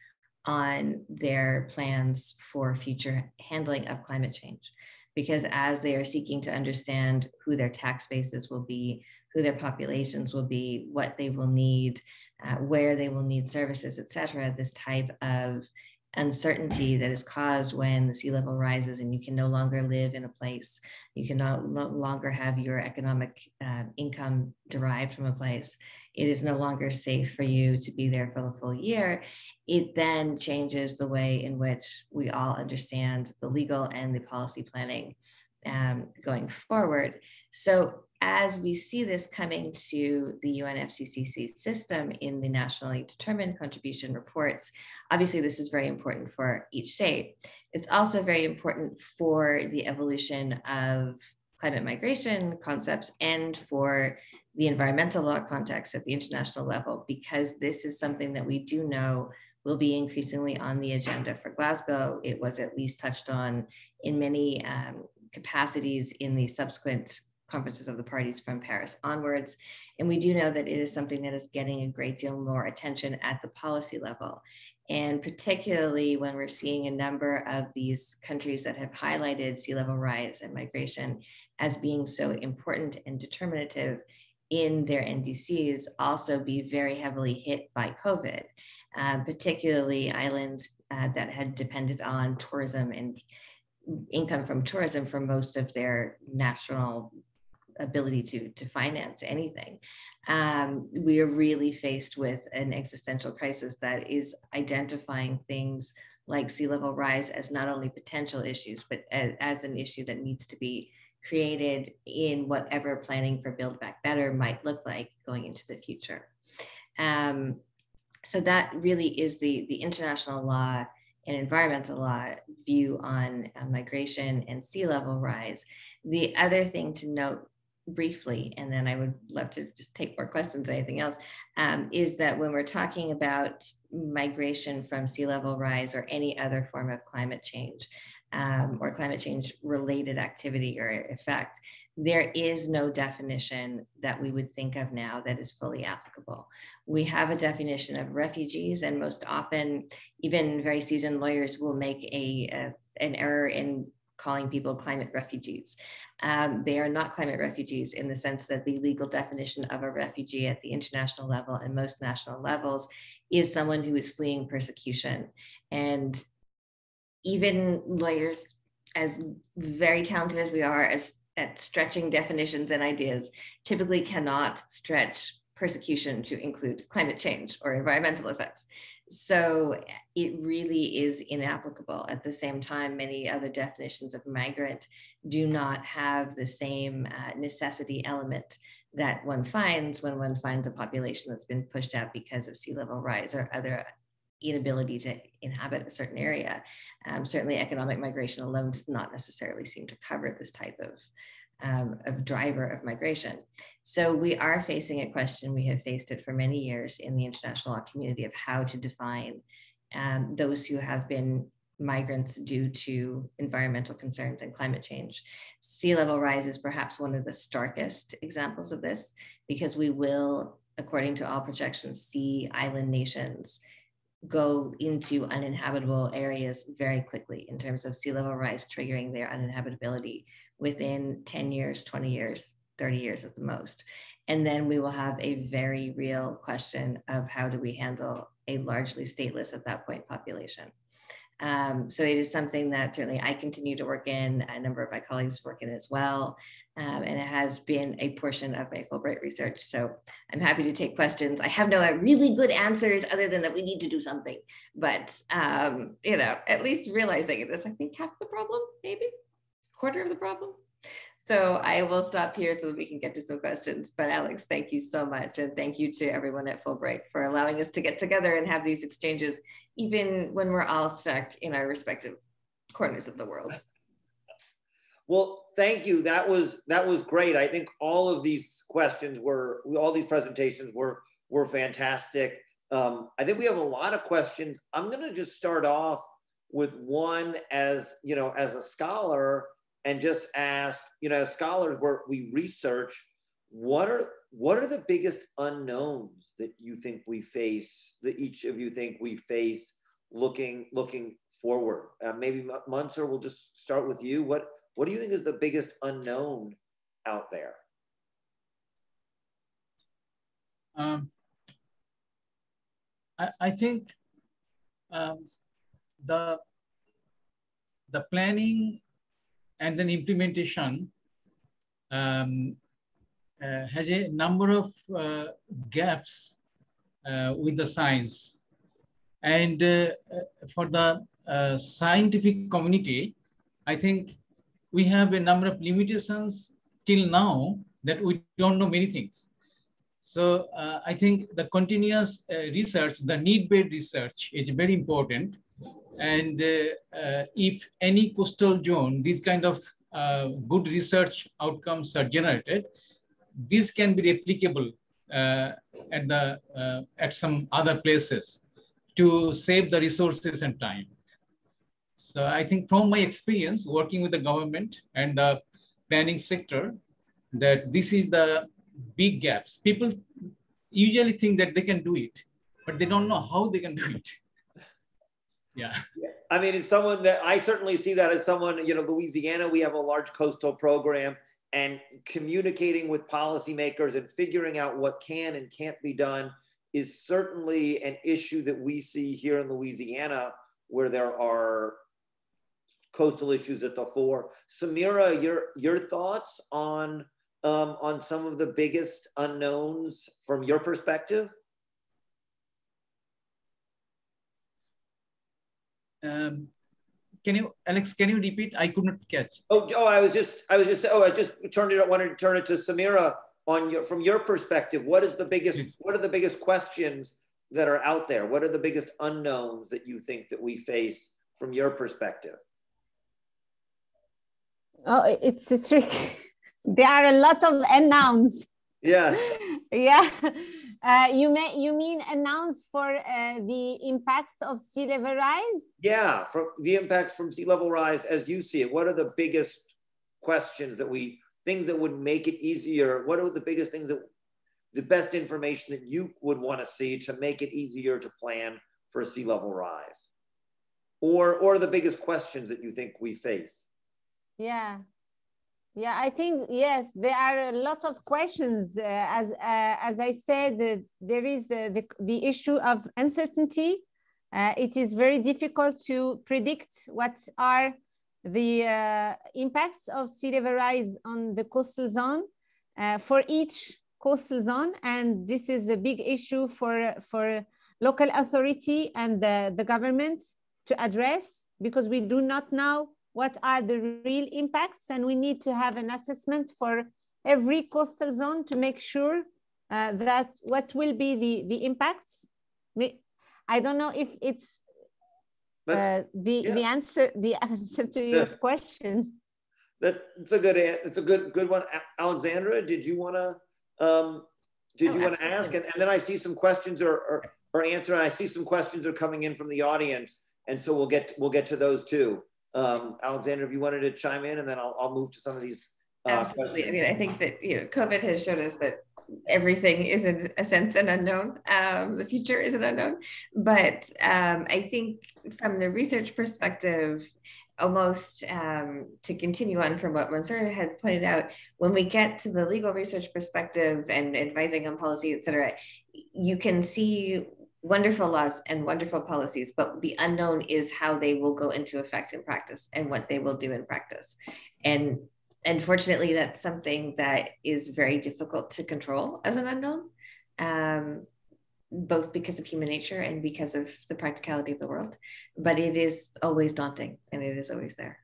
on their plans for future handling of climate change. Because as they are seeking to understand who their tax bases will be, who their populations will be, what they will need, where they will need services, et cetera, this type of uncertainty that is caused when the sea level rises and you can no longer live in a place, you can no longer have your economic income derived from a place, it is no longer safe for you to be there for the full year, it then changes the way in which we all understand the legal and the policy planning going forward. So as we see this coming to the UNFCCC system in the Nationally Determined Contribution reports, obviously this is very important for each state. It's also very important for the evolution of climate migration concepts and for the environmental law context at the international level, because this is something that we do know will be increasingly on the agenda for Glasgow. It was at least touched on in many capacities in the subsequent conferences of the parties from Paris onwards. And we do know that it is something that is getting a great deal more attention at the policy level. And particularly when we're seeing a number of these countries that have highlighted sea level rise and migration as being so important and determinative in their NDCs, also be very heavily hit by COVID, particularly islands that had depended on tourism and income from tourism for most of their national ability to finance anything. We are really faced with an existential crisis that is identifying things like sea level rise as not only potential issues, but as an issue that needs to be created in whatever planning for Build Back Better might look like going into the future. So that really is the international law and environmental law view on migration and sea level rise. The other thing to note briefly, and then I would love to just take more questions than anything else, is that when we're talking about migration from sea level rise or any other form of climate change or climate change related activity or effect, there is no definition that we would think of now that is fully applicable. We have a definition of refugees, and most often, even very seasoned lawyers will make an error in calling people climate refugees. They are not climate refugees in the sense that the legal definition of a refugee at the international level and most national levels is someone who is fleeing persecution. And even lawyers, as very talented as we are at stretching definitions and ideas, typically cannot stretch persecution to include climate change or environmental effects. So it really is inapplicable. At the same time, many other definitions of migrant do not have the same necessity element that one finds when one finds a population that's been pushed out because of sea level rise or other inability to inhabit a certain area. Certainly economic migration alone does not necessarily seem to cover this type of driver of migration. So we are facing a question, we have faced it for many years in the international law community, of how to define those who have been migrants due to environmental concerns and climate change. Sea level rise is perhaps one of the starkest examples of this, because we will, according to all projections, see island nations go into uninhabitable areas very quickly in terms of sea level rise triggering their uninhabitability within 10 years, 20 years, 30 years at the most. And then we will have a very real question of how do we handle a largely stateless at that point population. So it is something that certainly I continue to work in, a number of my colleagues work in as well, and it has been a portion of my Fulbright research. So I'm happy to take questions. I have no really good answers other than that we need to do something, but you know, at least realizing it is, I think, half the problem, maybe a quarter of the problem. So I will stop here so that we can get to some questions. But Alex, thank you so much. And thank you to everyone at Fulbright for allowing us to get together and have these exchanges, even when we're all stuck in our respective corners of the world. Well, thank you. That was great. I think all of these questions were, all these presentations were fantastic. I think we have a lot of questions. I'm going to just start off with one as, you know, as a scholar, and just ask, you know, as scholars, where we research, what are the biggest unknowns that you think we face, that each of you think we face looking forward? Maybe Munsur, we'll just start with you. What do you think is the biggest unknown out there? I think the planning and then implementation has a number of gaps with the science. And for the scientific community, I think we have a number of limitations till now that we don't know many things. So I think the continuous research, the need-based research, is very important. And if any coastal zone, these kind of good research outcomes are generated, this can be replicable at some other places. to save the resources and time. So I think from my experience working with the government and the planning sector, that this is the big gaps. People usually think that they can do it, but they don't know how they can do it. Yeah. I mean, it's someone that I certainly see that as someone, you know, Louisiana, we have a large coastal program, and communicating with policymakers and figuring out what can and can't be done is certainly an issue that we see here in Louisiana, where there are coastal issues at the fore. Samira, your thoughts on some of the biggest unknowns from your perspective? Can you, Alex? Can you repeat? I could not catch. I wanted to turn it to Samira on your, from your perspective. What is the biggest? Yes. What are the biggest questions that are out there? What are the biggest unknowns that you think that we face from your perspective? Oh, it's a trick. There are a lot of unknowns. Yeah. Yeah. You mean announced for the impacts of sea level rise? Yeah, for the impacts from sea level rise as you see it. What are the biggest questions that things that would make it easier? What are the biggest things that, the best information that you would want to see to make it easier to plan for a sea level rise? Or the biggest questions that you think we face? Yeah. Yeah, I think, yes, there are a lot of questions. As I said, there is the issue of uncertainty. It is very difficult to predict what are the impacts of sea level rise on the coastal zone for each coastal zone. And this is a big issue for local authority and the government to address, because we do not know what are the real impacts, and we need to have an assessment for every coastal zone to make sure that what will be the impacts. I don't know if it's the answer to your question. That's a good one. Alexandra, did you want to ask? And then I see some questions or answer. And I see some questions are coming in from the audience, and so we'll get to those too. Alexandra, if you wanted to chime in, and then I'll move to some of these. Absolutely. Questions. I mean, I think that, you know, COVID has showed us that everything is, in a sense, an unknown. The future is an unknown. But I think from the research perspective, almost to continue on from what Munsur had pointed out, when we get to the legal research perspective and advising on policy, et cetera, you can see wonderful laws and wonderful policies, but the unknown is how they will go into effect in practice and what they will do in practice. And unfortunately, that's something that is very difficult to control as an unknown, both because of human nature and because of the practicality of the world. But it is always daunting, and it is always there.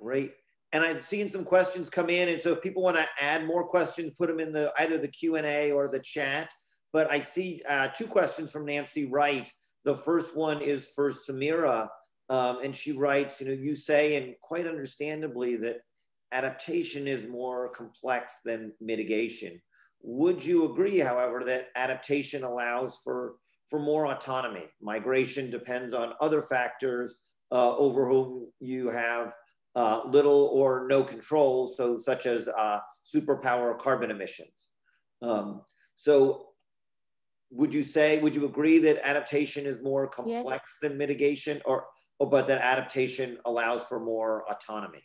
Great. And I've seen some questions come in. And so if people want to add more questions, put them in the either the Q&A or the chat. But I see two questions from Nancy Wright. The first one is for Samira, and she writes, you know, you say, and quite understandably, that adaptation is more complex than mitigation. Would you agree, however, that adaptation allows for more autonomy? Migration depends on other factors over whom you have little or no control, so such as superpower carbon emissions. So, would you agree that adaptation is more complex than mitigation, or but that adaptation allows for more autonomy?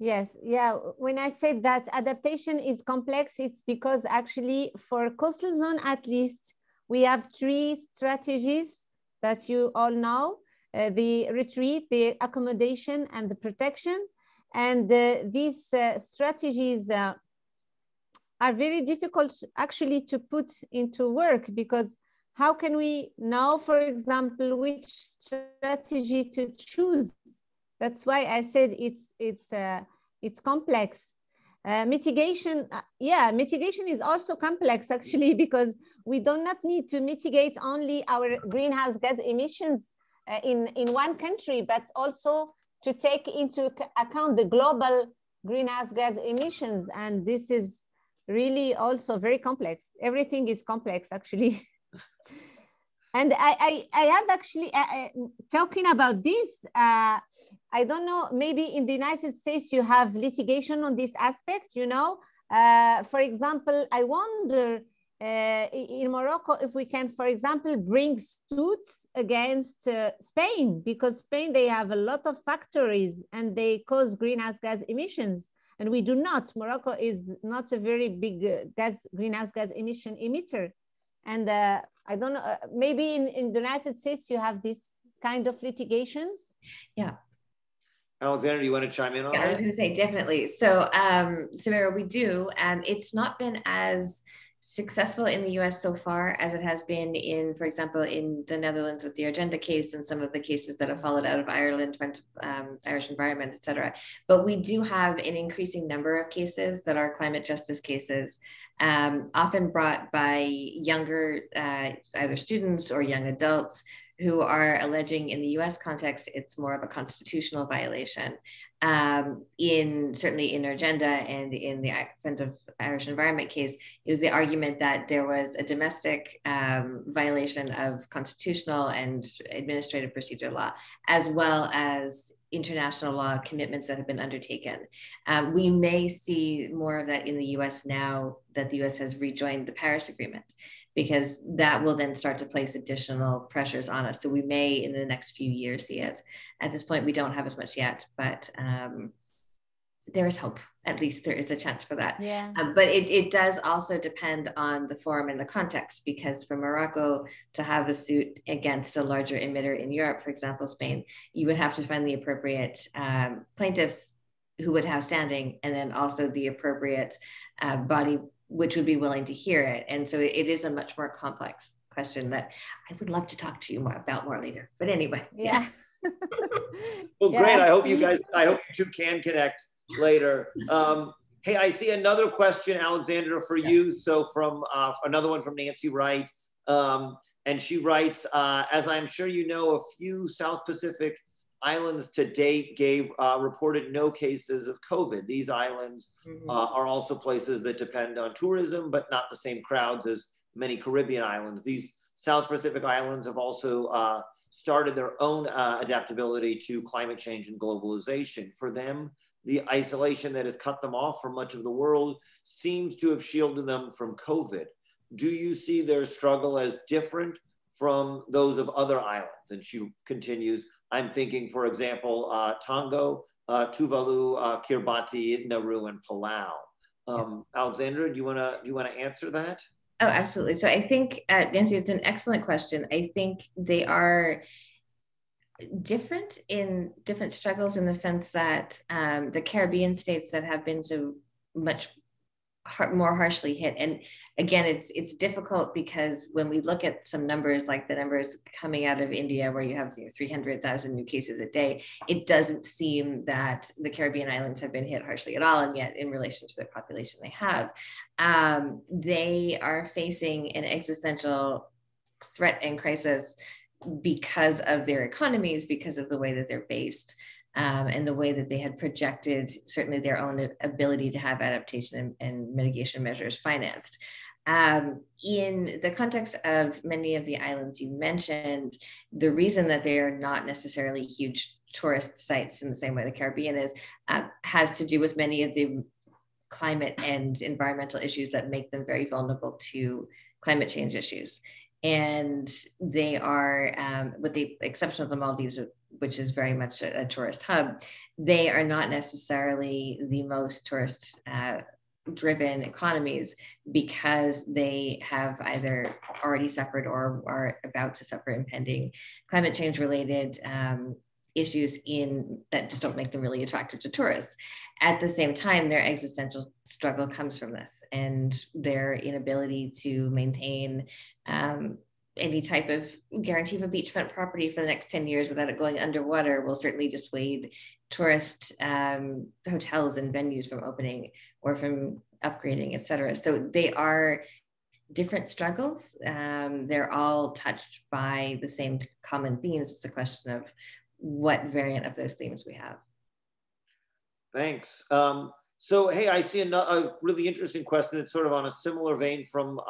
Yes, yeah. When I said that adaptation is complex, it's because actually for coastal zone, at least, we have three strategies that you all know, the retreat, the accommodation, and the protection. And these strategies are very difficult actually to put into work, because how can we know, for example, which strategy to choose? That's why I said it's complex. Mitigation is also complex actually, because we do not need to mitigate only our greenhouse gas emissions in one country, but also to take into account the global greenhouse gas emissions. And this is really also very complex. Everything is complex, actually. And I have actually, talking about this, I don't know, maybe in the United States you have litigation on this aspect, you know. For example, I wonder in Morocco if we can, for example, bring suits against Spain, because Spain, they have a lot of factories and they cause greenhouse gas emissions. And we do not. Morocco is not a very big greenhouse gas emission emitter. And I don't know, maybe in the United States, you have this kind of litigations. Yeah. Alexandra, you want to chime in on that? Yeah, I was going to say, definitely. So, Samira, we do. It's not been as successful in the US so far as it has been in, for example, in the Netherlands with the Agenda case and some of the cases that have followed out of Ireland, Friends of Irish Environment, et cetera. But we do have an increasing number of cases that are climate justice cases, often brought by younger, either students or young adults who are alleging in the US context, it's more of a constitutional violation. Certainly in Agenda and in the Friends of Irish Environment case, it was the argument that there was a domestic violation of constitutional and administrative procedure law, as well as international law commitments that have been undertaken. We may see more of that in the US now that the US has rejoined the Paris Agreement, because that will then start to place additional pressures on us. So we may, in the next few years, see it. At this point, we don't have as much yet, but there is hope. At least there is a chance for that. Yeah. But it does also depend on the forum and the context, because for Morocco to have a suit against a larger emitter in Europe, for example, Spain, you would have to find the appropriate plaintiffs who would have standing, and then also the appropriate body which would be willing to hear it. And so it is a much more complex question that I would love to talk to you more about more later. But anyway, yeah. Well, yeah. Great. I hope you guys, I hope you two can connect later. Hey, I see another question, Alexandra, for you. So from another one from Nancy Wright. And she writes, as I'm sure you know, a few South Pacific islands to date reported no cases of COVID. These islands are also places that depend on tourism, but not the same crowds as many Caribbean islands. These South Pacific islands have also started their own adaptability to climate change and globalization. For them, the isolation that has cut them off from much of the world seems to have shielded them from COVID. Do you see their struggle as different from those of other islands? And she continues, I'm thinking, for example, Tonga, Tuvalu, Kiribati, Nauru, and Palau. Alexandra, do you want to answer that? Oh, absolutely. So I think, Nancy, it's an excellent question. I think they are different in different struggles in the sense that the Caribbean states that have been so much more harshly hit. And again, it's difficult because when we look at some numbers, like the numbers coming out of India, where you have 300,000 new cases a day, it doesn't seem that the Caribbean islands have been hit harshly at all. And yet in relation to their population, they have. They are facing an existential threat and crisis because of their economies, because of the way that they're based. And the way that they had projected certainly their own ability to have adaptation and mitigation measures financed. In the context of many of the islands you mentioned, the reason that they are not necessarily huge tourist sites in the same way the Caribbean is, has to do with many of the climate and environmental issues that make them very vulnerable to climate change issues. And they are, with the exception of the Maldives, which is very much a tourist hub, they are not necessarily the most tourist driven economies because they have either already suffered or are about to suffer impending climate change related issues in that just don't make them really attractive to tourists. At the same time, their existential struggle comes from this and their inability to maintain any type of guarantee of a beachfront property for the next 10 years without it going underwater will certainly dissuade tourist hotels and venues from opening or from upgrading, et cetera. So they are different struggles. They're all touched by the same common themes. It's a question of what variant of those themes we have. Thanks. So, hey, I see a really interesting question that's sort of on a similar vein from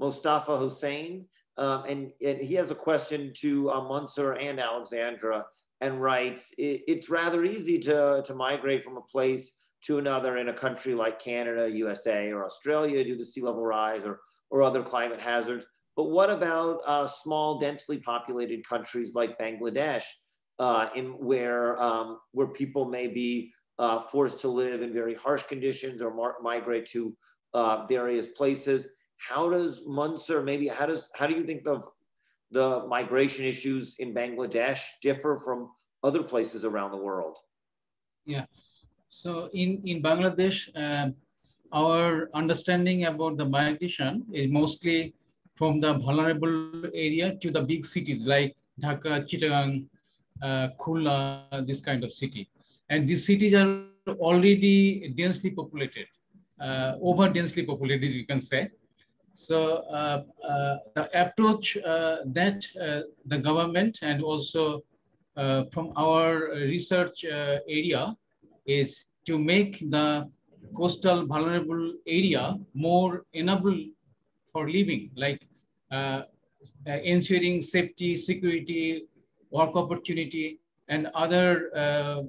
Mostafa Hussein. And he has a question to Munsur and Alexandra, and writes, it's rather easy to migrate from a place to another in a country like Canada, USA, or Australia due to sea level rise or other climate hazards. But what about small, densely populated countries like Bangladesh, where people may be forced to live in very harsh conditions or migrate to various places? How does Munsur, maybe how do you think of the migration issues in Bangladesh differ from other places around the world? Yeah, so in Bangladesh, our understanding about the migration is mostly from the vulnerable area to the big cities like Dhaka, Chittagong, Khulna, this kind of city. And these cities are already densely populated, over densely populated, you can say. So the approach that the government and also from our research area is to make the coastal vulnerable area more enable for living, like ensuring safety, security, work opportunity, and other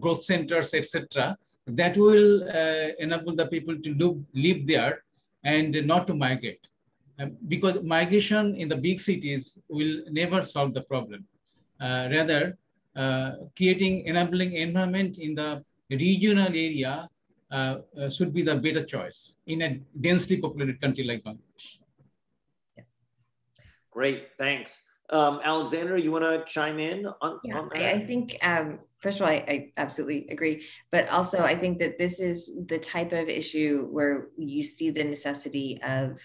growth centers, etc. That will enable the people to live there and not to migrate, because migration in the big cities will never solve the problem. Rather, creating enabling environment in the regional area should be the better choice in a densely populated country like Bangladesh. Yeah. Great, thanks. Alexandra, you want to chime in on, on that? I think, first of all, I absolutely agree. But also, I think that this is the type of issue where you see the necessity of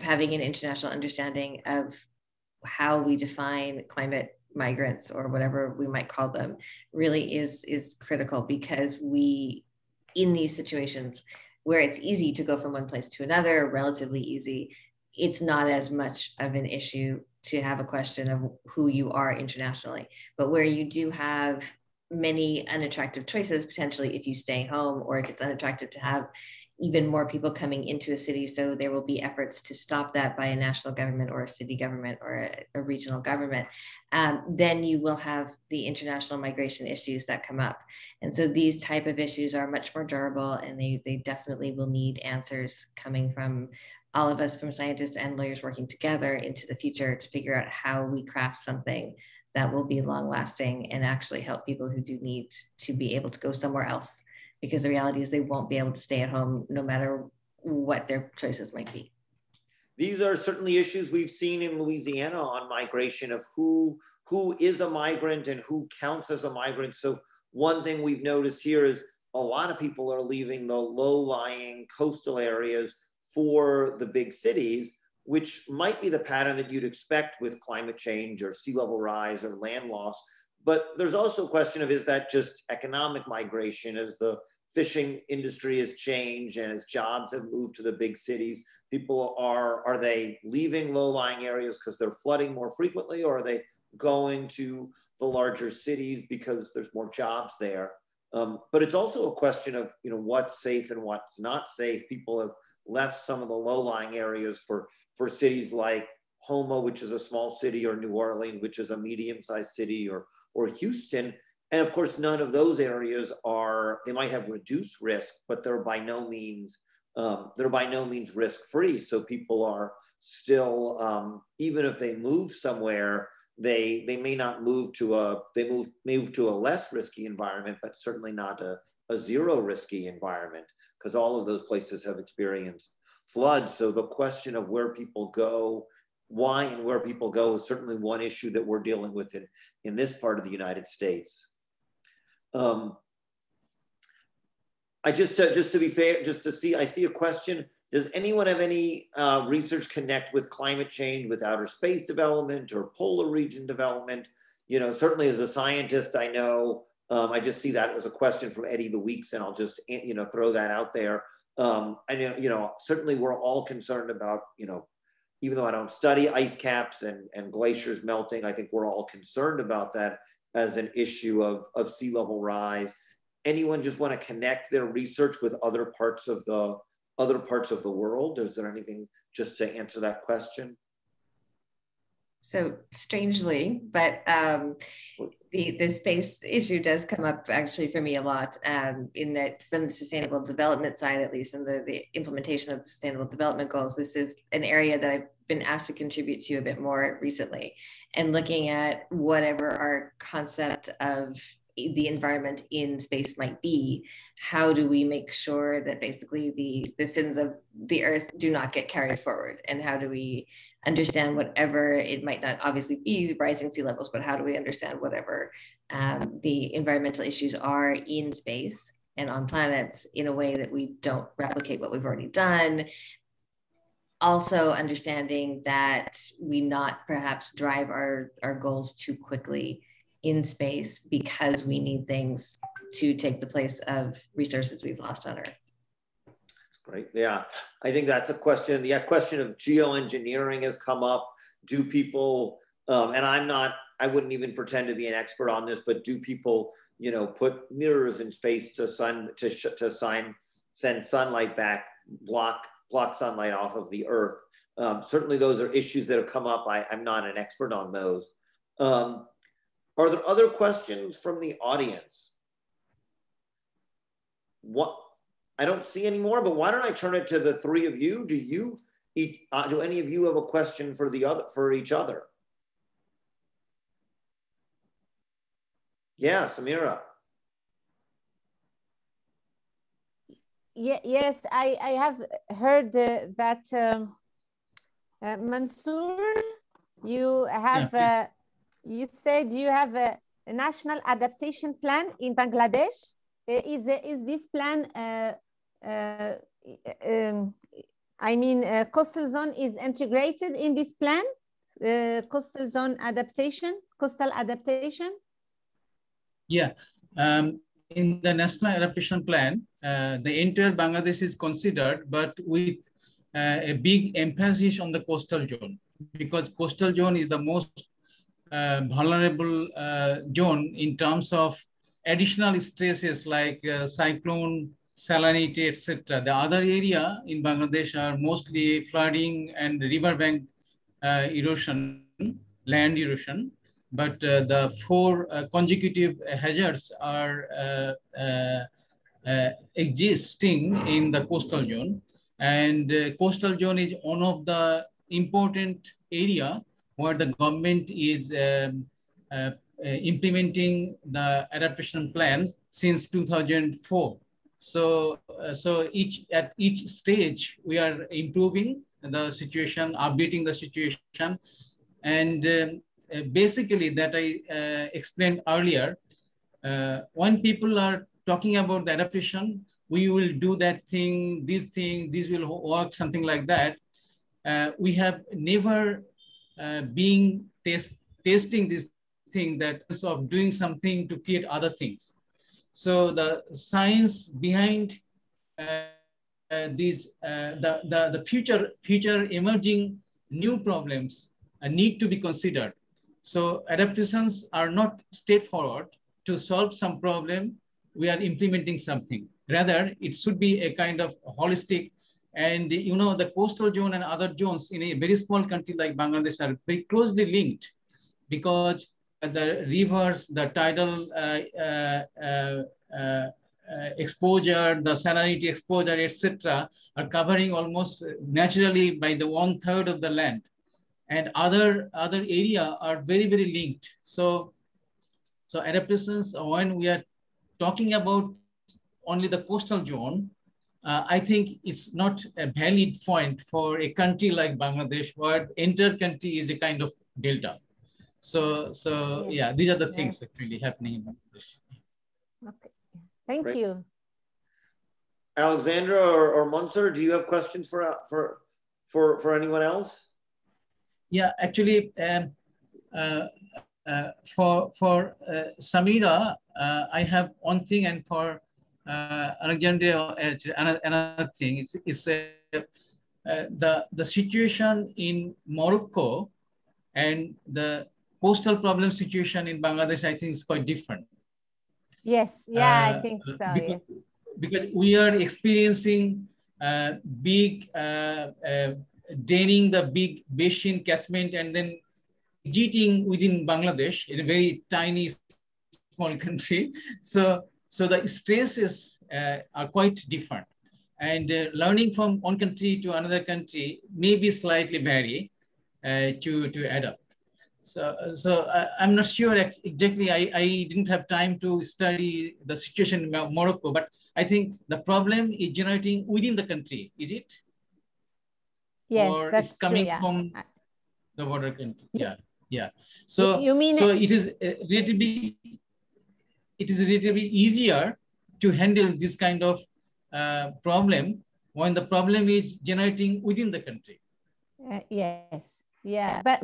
having an international understanding of how we define climate migrants, or whatever we might call them, really is critical, because we, in these situations where it's easy to go from one place to another, relatively easy, it's not as much of an issue to have a question of who you are internationally. But where you do have many unattractive choices, potentially if you stay home, or if it's unattractive to have even more people coming into a city, so there will be efforts to stop that by a national government or a city government or a regional government, then you will have the international migration issues that come up. And so these type of issues are much more durable, and they definitely will need answers coming from all of us, from scientists and lawyers working together into the future to figure out how we craft something that will be long lasting and actually help people who do need to be able to go somewhere else, because the reality is they won't be able to stay at home no matter what their choices might be. These are certainly issues we've seen in Louisiana on migration, of who is a migrant and who counts as a migrant. So one thing we've noticed here is a lot of people are leaving the low-lying coastal areas for the big cities, which might be the pattern that you'd expect with climate change or sea level rise or land loss. But there's also a question of, is that just economic migration? As the fishing industry has changed and as jobs have moved to the big cities, people are they leaving low-lying areas because they're flooding more frequently, or are they going to the larger cities because there's more jobs there? But it's also a question of, what's safe and what's not safe. People have left some of the low-lying areas for cities like Houma, which is a small city, or New Orleans, which is a medium-sized city, or Houston. And of course, none of those areas are, they might have reduced risk, but they're by no means risk-free. So people are still, even if they move somewhere, they may not move to move to a less risky environment, but certainly not a zero risky environment, because all of those places have experienced floods. So the question of where people go, why and where people go, is certainly one issue that we're dealing with in this part of the United States. Just to be fair, I see a question. Does anyone have any research connect with climate change, with outer space development or polar region development? Certainly as a scientist, I know, I just see that as a question from Eddie the Weeks, and I'll just, throw that out there. And, certainly we're all concerned about, even though I don't study ice caps and glaciers melting, I think we're all concerned about that as an issue of sea level rise. Anyone just want to connect their research with other parts of the world? Is there anything just to answer that question? So strangely, but the space issue does come up actually for me a lot in that from the sustainable development side, at least in the implementation of the sustainable development goals, this is an area that I've been asked to contribute to a bit more recently, and looking at whatever our concept of the environment in space might be, how do we make sure that basically the sins of the earth do not get carried forward, and how do we understand whatever it might not obviously be rising sea levels, but how do we understand whatever the environmental issues are in space and on planets in a way that we don't replicate what we've already done. Also understanding that we not perhaps drive our goals too quickly in space, because we need things to take the place of resources we've lost on Earth. That's great. Yeah, I think that's a question. The question of geoengineering has come up. Do people, and I wouldn't even pretend to be an expert on this, but do people, you know, put mirrors in space to send sunlight back, block sunlight off of the Earth? Certainly, those are issues that have come up. I'm not an expert on those. Are there other questions from the audience? What, I don't see any more, but why don't I turn it to the three of you? Do any of you have a question for each other? Yeah, Samira. Yeah, yes, I have heard that Munsur, you have. Yeah. You said you have a national adaptation plan in Bangladesh. Is this plan, coastal zone is integrated in this plan? Coastal zone adaptation, coastal adaptation? Yeah, in the national adaptation plan, the entire Bangladesh is considered, but with a big emphasis on the coastal zone, because coastal zone is the most vulnerable zone in terms of additional stresses like cyclone, salinity, etc. The other area in Bangladesh are mostly flooding and riverbank erosion, land erosion. But the four consecutive hazards are existing in the coastal zone. And coastal zone is one of the important area where the government is implementing the adaptation plans since 2004. So at each stage, we are improving the situation, updating the situation. And basically that I explained earlier, when people are talking about the adaptation, we will do that thing, this will work, something like that. We have never testing this thing that is of doing something to create other things. So the science behind the future emerging new problems need to be considered. So adaptations are not straightforward to solve some problem. We are implementing something. Rather, it should be a kind of holistic. And you know, the coastal zone and other zones in a very small country like Bangladesh are very closely linked, because the rivers, the tidal exposure, the salinity exposure, etc., are covering almost naturally by the 1/3 of the land, and other area are very, very linked. So adaptations, when we are talking about only the coastal zone, I think it's not a valid point for a country like Bangladesh, where entire country is a kind of delta. So yeah, these are the things actually happening in Bangladesh. Okay, thank Great. You. Alexandra or Munsur, do you have questions for anyone else? Yeah, actually, for Samira, I have one thing, and for Alexandra, another thing. It's the situation in Morocco and the coastal problem situation in Bangladesh, I think, is quite different. Yes, yeah, I think so. Because we are experiencing draining the big basin catchment, and then eating within Bangladesh in a very tiny, small country. So the stresses are quite different. And learning from one country to another country may be slightly vary to adapt. So I'm not sure exactly. I didn't have time to study the situation in Morocco, but I think the problem is generating within the country, is it? Yes, or that's it's coming true, yeah. From the border country. Yeah, yeah. So you mean so it is relatively easier to handle this kind of problem when the problem is generating within the country. Yes. Yeah, but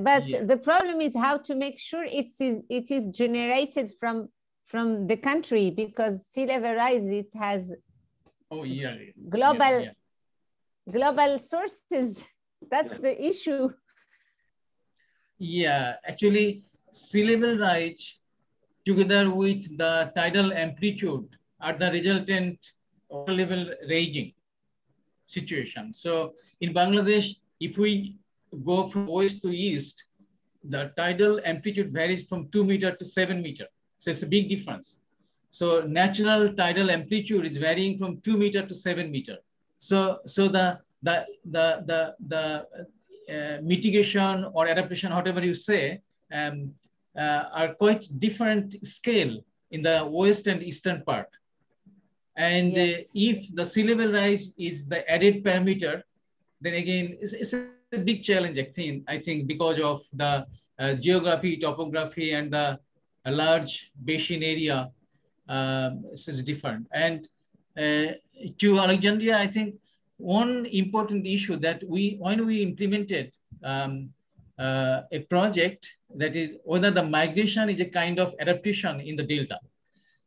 the problem is how to make sure it is generated from the country, because sea level rise, it has global sources. That's the issue. Yeah, actually, sea level rise together with the tidal amplitude are the resultant water level rising situation. So in Bangladesh, if we go from west to east, the tidal amplitude varies from 2 meters to 7 meters. So it's a big difference. So natural tidal amplitude is varying from 2 meters to 7 meters. So the mitigation or adaptation, whatever you say, are quite different scale in the west and eastern part. And yes. If the sea level rise is the added parameter, then again, it's a big challenge, I think, because of the geography, topography, and the large basin area is different. And to Alexandria, I think one important issue that when we implemented a project, that is whether the migration is a kind of adaptation in the delta.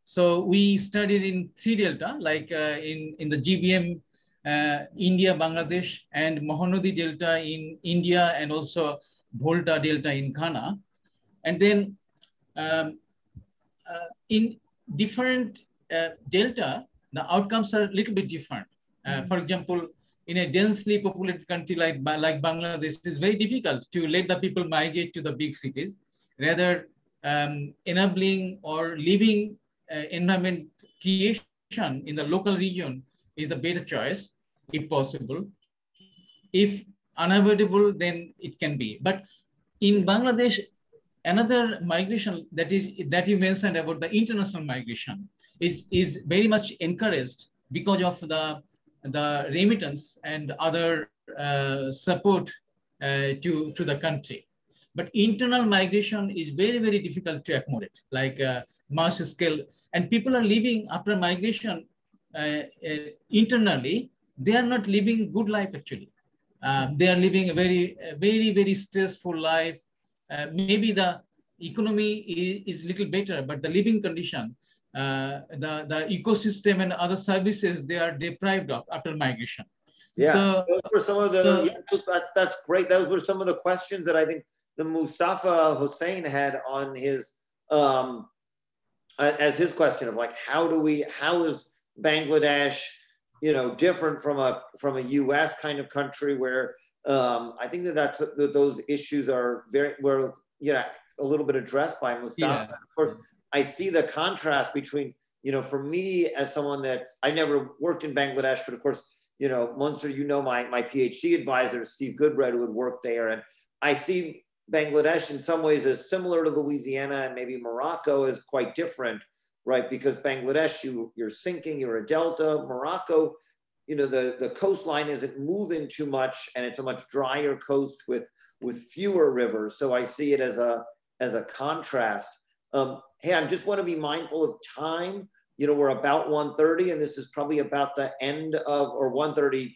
So we studied in three delta, like in the GBM, India, Bangladesh, and Mahanadi Delta in India, and also Volta Delta in Ghana. And then in different delta, the outcomes are a little bit different. For example, in a densely populated country like Bangladesh, it's very difficult to let the people migrate to the big cities, rather enabling or leaving environment creation in the local region is the better choice, if possible. If unavoidable, then it can be. But in Bangladesh, another migration that you mentioned about the international migration is very much encouraged because of the remittance and other support to the country. But internal migration is very, very difficult to accommodate, like mass scale. And people are leaving after migration internally, they are not living good life actually. They are living a very, very, very stressful life. Maybe the economy is little better, but the living condition, the ecosystem and other services, they are deprived of after migration. Yeah, so, those were some of the, that's great. Those were some of the questions that I think the Mustafa Hussein had on his, as his question of like, how is Bangladesh, you know, different from a U.S. kind of country where I think that those issues are a little bit addressed by Mustafa. Yeah. Of course, I see the contrast between, you know, for me as someone that I never worked in Bangladesh, but of course, you know, Munsur, you know, my PhD advisor, Steve Goodred, who had worked there. And I see Bangladesh in some ways as similar to Louisiana, and maybe Morocco is quite different. Right, because Bangladesh, you're sinking, you're a delta. Morocco, you know, the coastline isn't moving too much, and it's a much drier coast with fewer rivers. So I see it as a contrast. Hey, I just want to be mindful of time. You know, we're about 1:30, and this is probably about the end of, or 1:30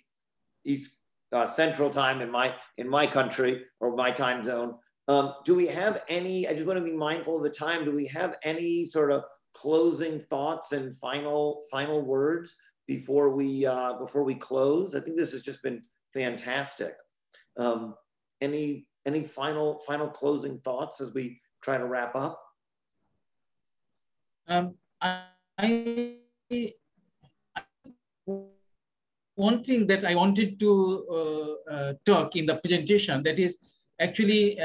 East Central Time in my country or my time zone. Do we have any? I just want to be mindful of the time. Do we have any sort of closing thoughts and final words before we close? I think this has just been fantastic. Any final closing thoughts as we try to wrap up? One thing that I wanted to talk in the presentation, that is actually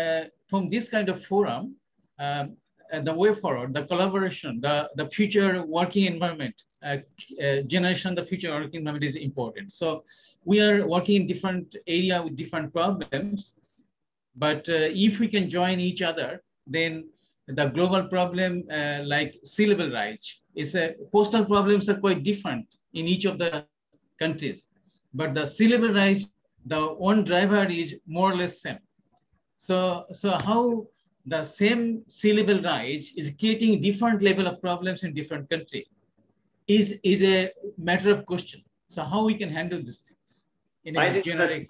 from this kind of forum, the way forward, the collaboration, the future working environment, generation, the future working environment is important. So we are working in different areas with different problems, but if we can join each other, then the global problem like sea level rise is a coastal problems are quite different in each of the countries, but the sea level rise, the one driver is more or less same. So how the same sea level rise is creating different level of problems in different countries is a matter of question. So how we can handle these things? In a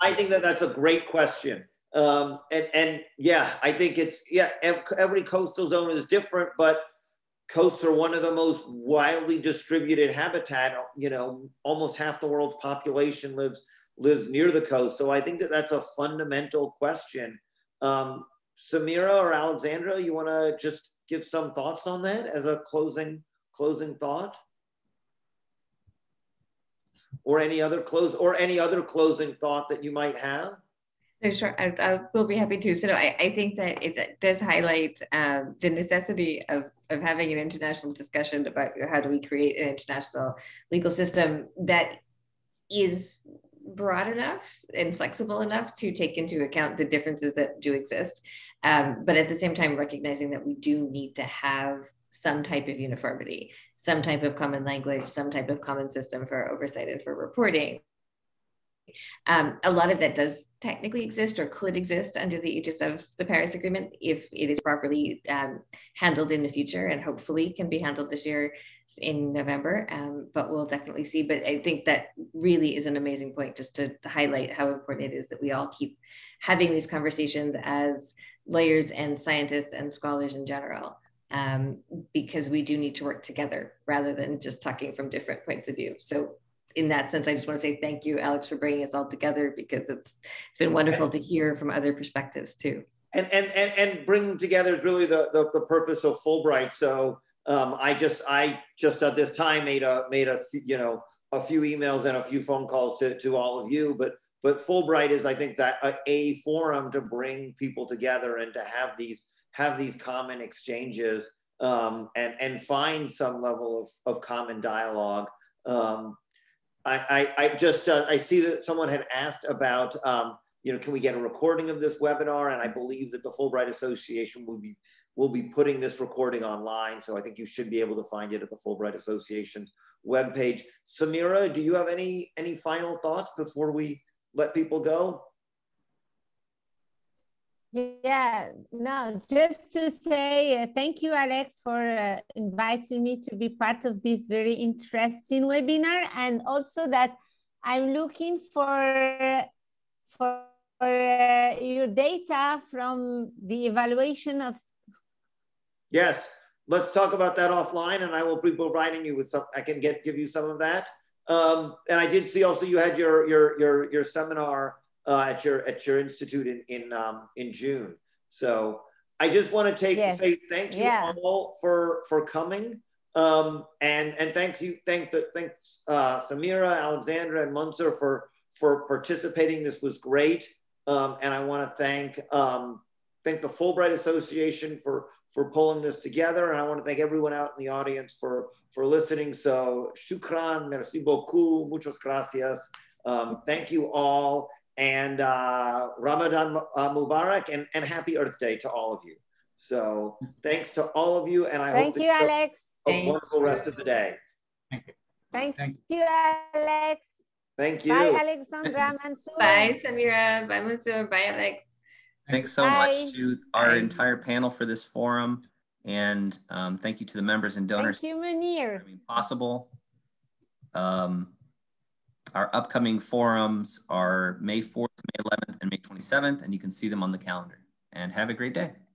I think that's a great question. And yeah, I think it's, yeah, every coastal zone is different, but coasts are one of the most widely distributed habitat. You know, almost half the world's population lives near the coast. So I think that that's a fundamental question. Samira or Alexandra, you want to just give some thoughts on that as a closing thought? Or any other closing thought that you might have? No, sure, I will be happy to. So no, I think that it does highlight the necessity of having an international discussion about how do we create an international legal system that is broad enough and flexible enough to take into account the differences that do exist, but at the same time recognizing that we do need to have some type of uniformity, some type of common language, some type of common system for oversight and for reporting. A lot of that does technically exist or could exist under the aegis of the Paris Agreement if it is properly handled in the future, and hopefully can be handled this year in November, but we'll definitely see. But I think that really is an amazing point, just to highlight how important it is that we all keep having these conversations as lawyers and scientists and scholars in general, because we do need to work together rather than just talking from different points of view. So in that sense, I just want to say thank you, Alex, for bringing us all together, because it's been wonderful to hear from other perspectives too. And bringing together is really the purpose of Fulbright. So I just at this time made a you know, a few emails and a few phone calls to all of you, but Fulbright is, I think, that a forum to bring people together and to have these common exchanges, and find some level of common dialogue. I see that someone had asked about, you know, can we get a recording of this webinar? And I believe that the Fulbright Association will be putting this recording online. So I think you should be able to find it at the Fulbright Association's webpage. Samira, do you have any final thoughts before we let people go? Yeah, no, just to say thank you, Alex, for inviting me to be part of this very interesting webinar, and also that I'm looking for your data from the evaluation of. Yes, let's talk about that offline, and I will be providing you with some. I can give you some of that, and I did see also you had your seminar at your institute in June. So I just want to say thank you all for coming, and thanks Samira, Alexandra, and Munsur for participating. This was great, and I want to thank the Fulbright Association for pulling this together, and I want to thank everyone out in the audience for listening. So shukran, merci beaucoup, muchas gracias. Thank you all. And Ramadan Mubarak, and happy Earth Day to all of you. So thanks to all of you, and I hope you have a wonderful rest of the day. Thank you. Thank you, Alex. Thank you. Bye, Alexandra, Munsur. Bye, Samira. Bye, Munsur. Bye, Alex. Thanks so much to our entire panel for this forum, and thank you to the members and donors. Thank you, Munir. I mean, possible. Our upcoming forums are May 4th, May 11th, and May 27th, and you can see them on the calendar. And have a great day.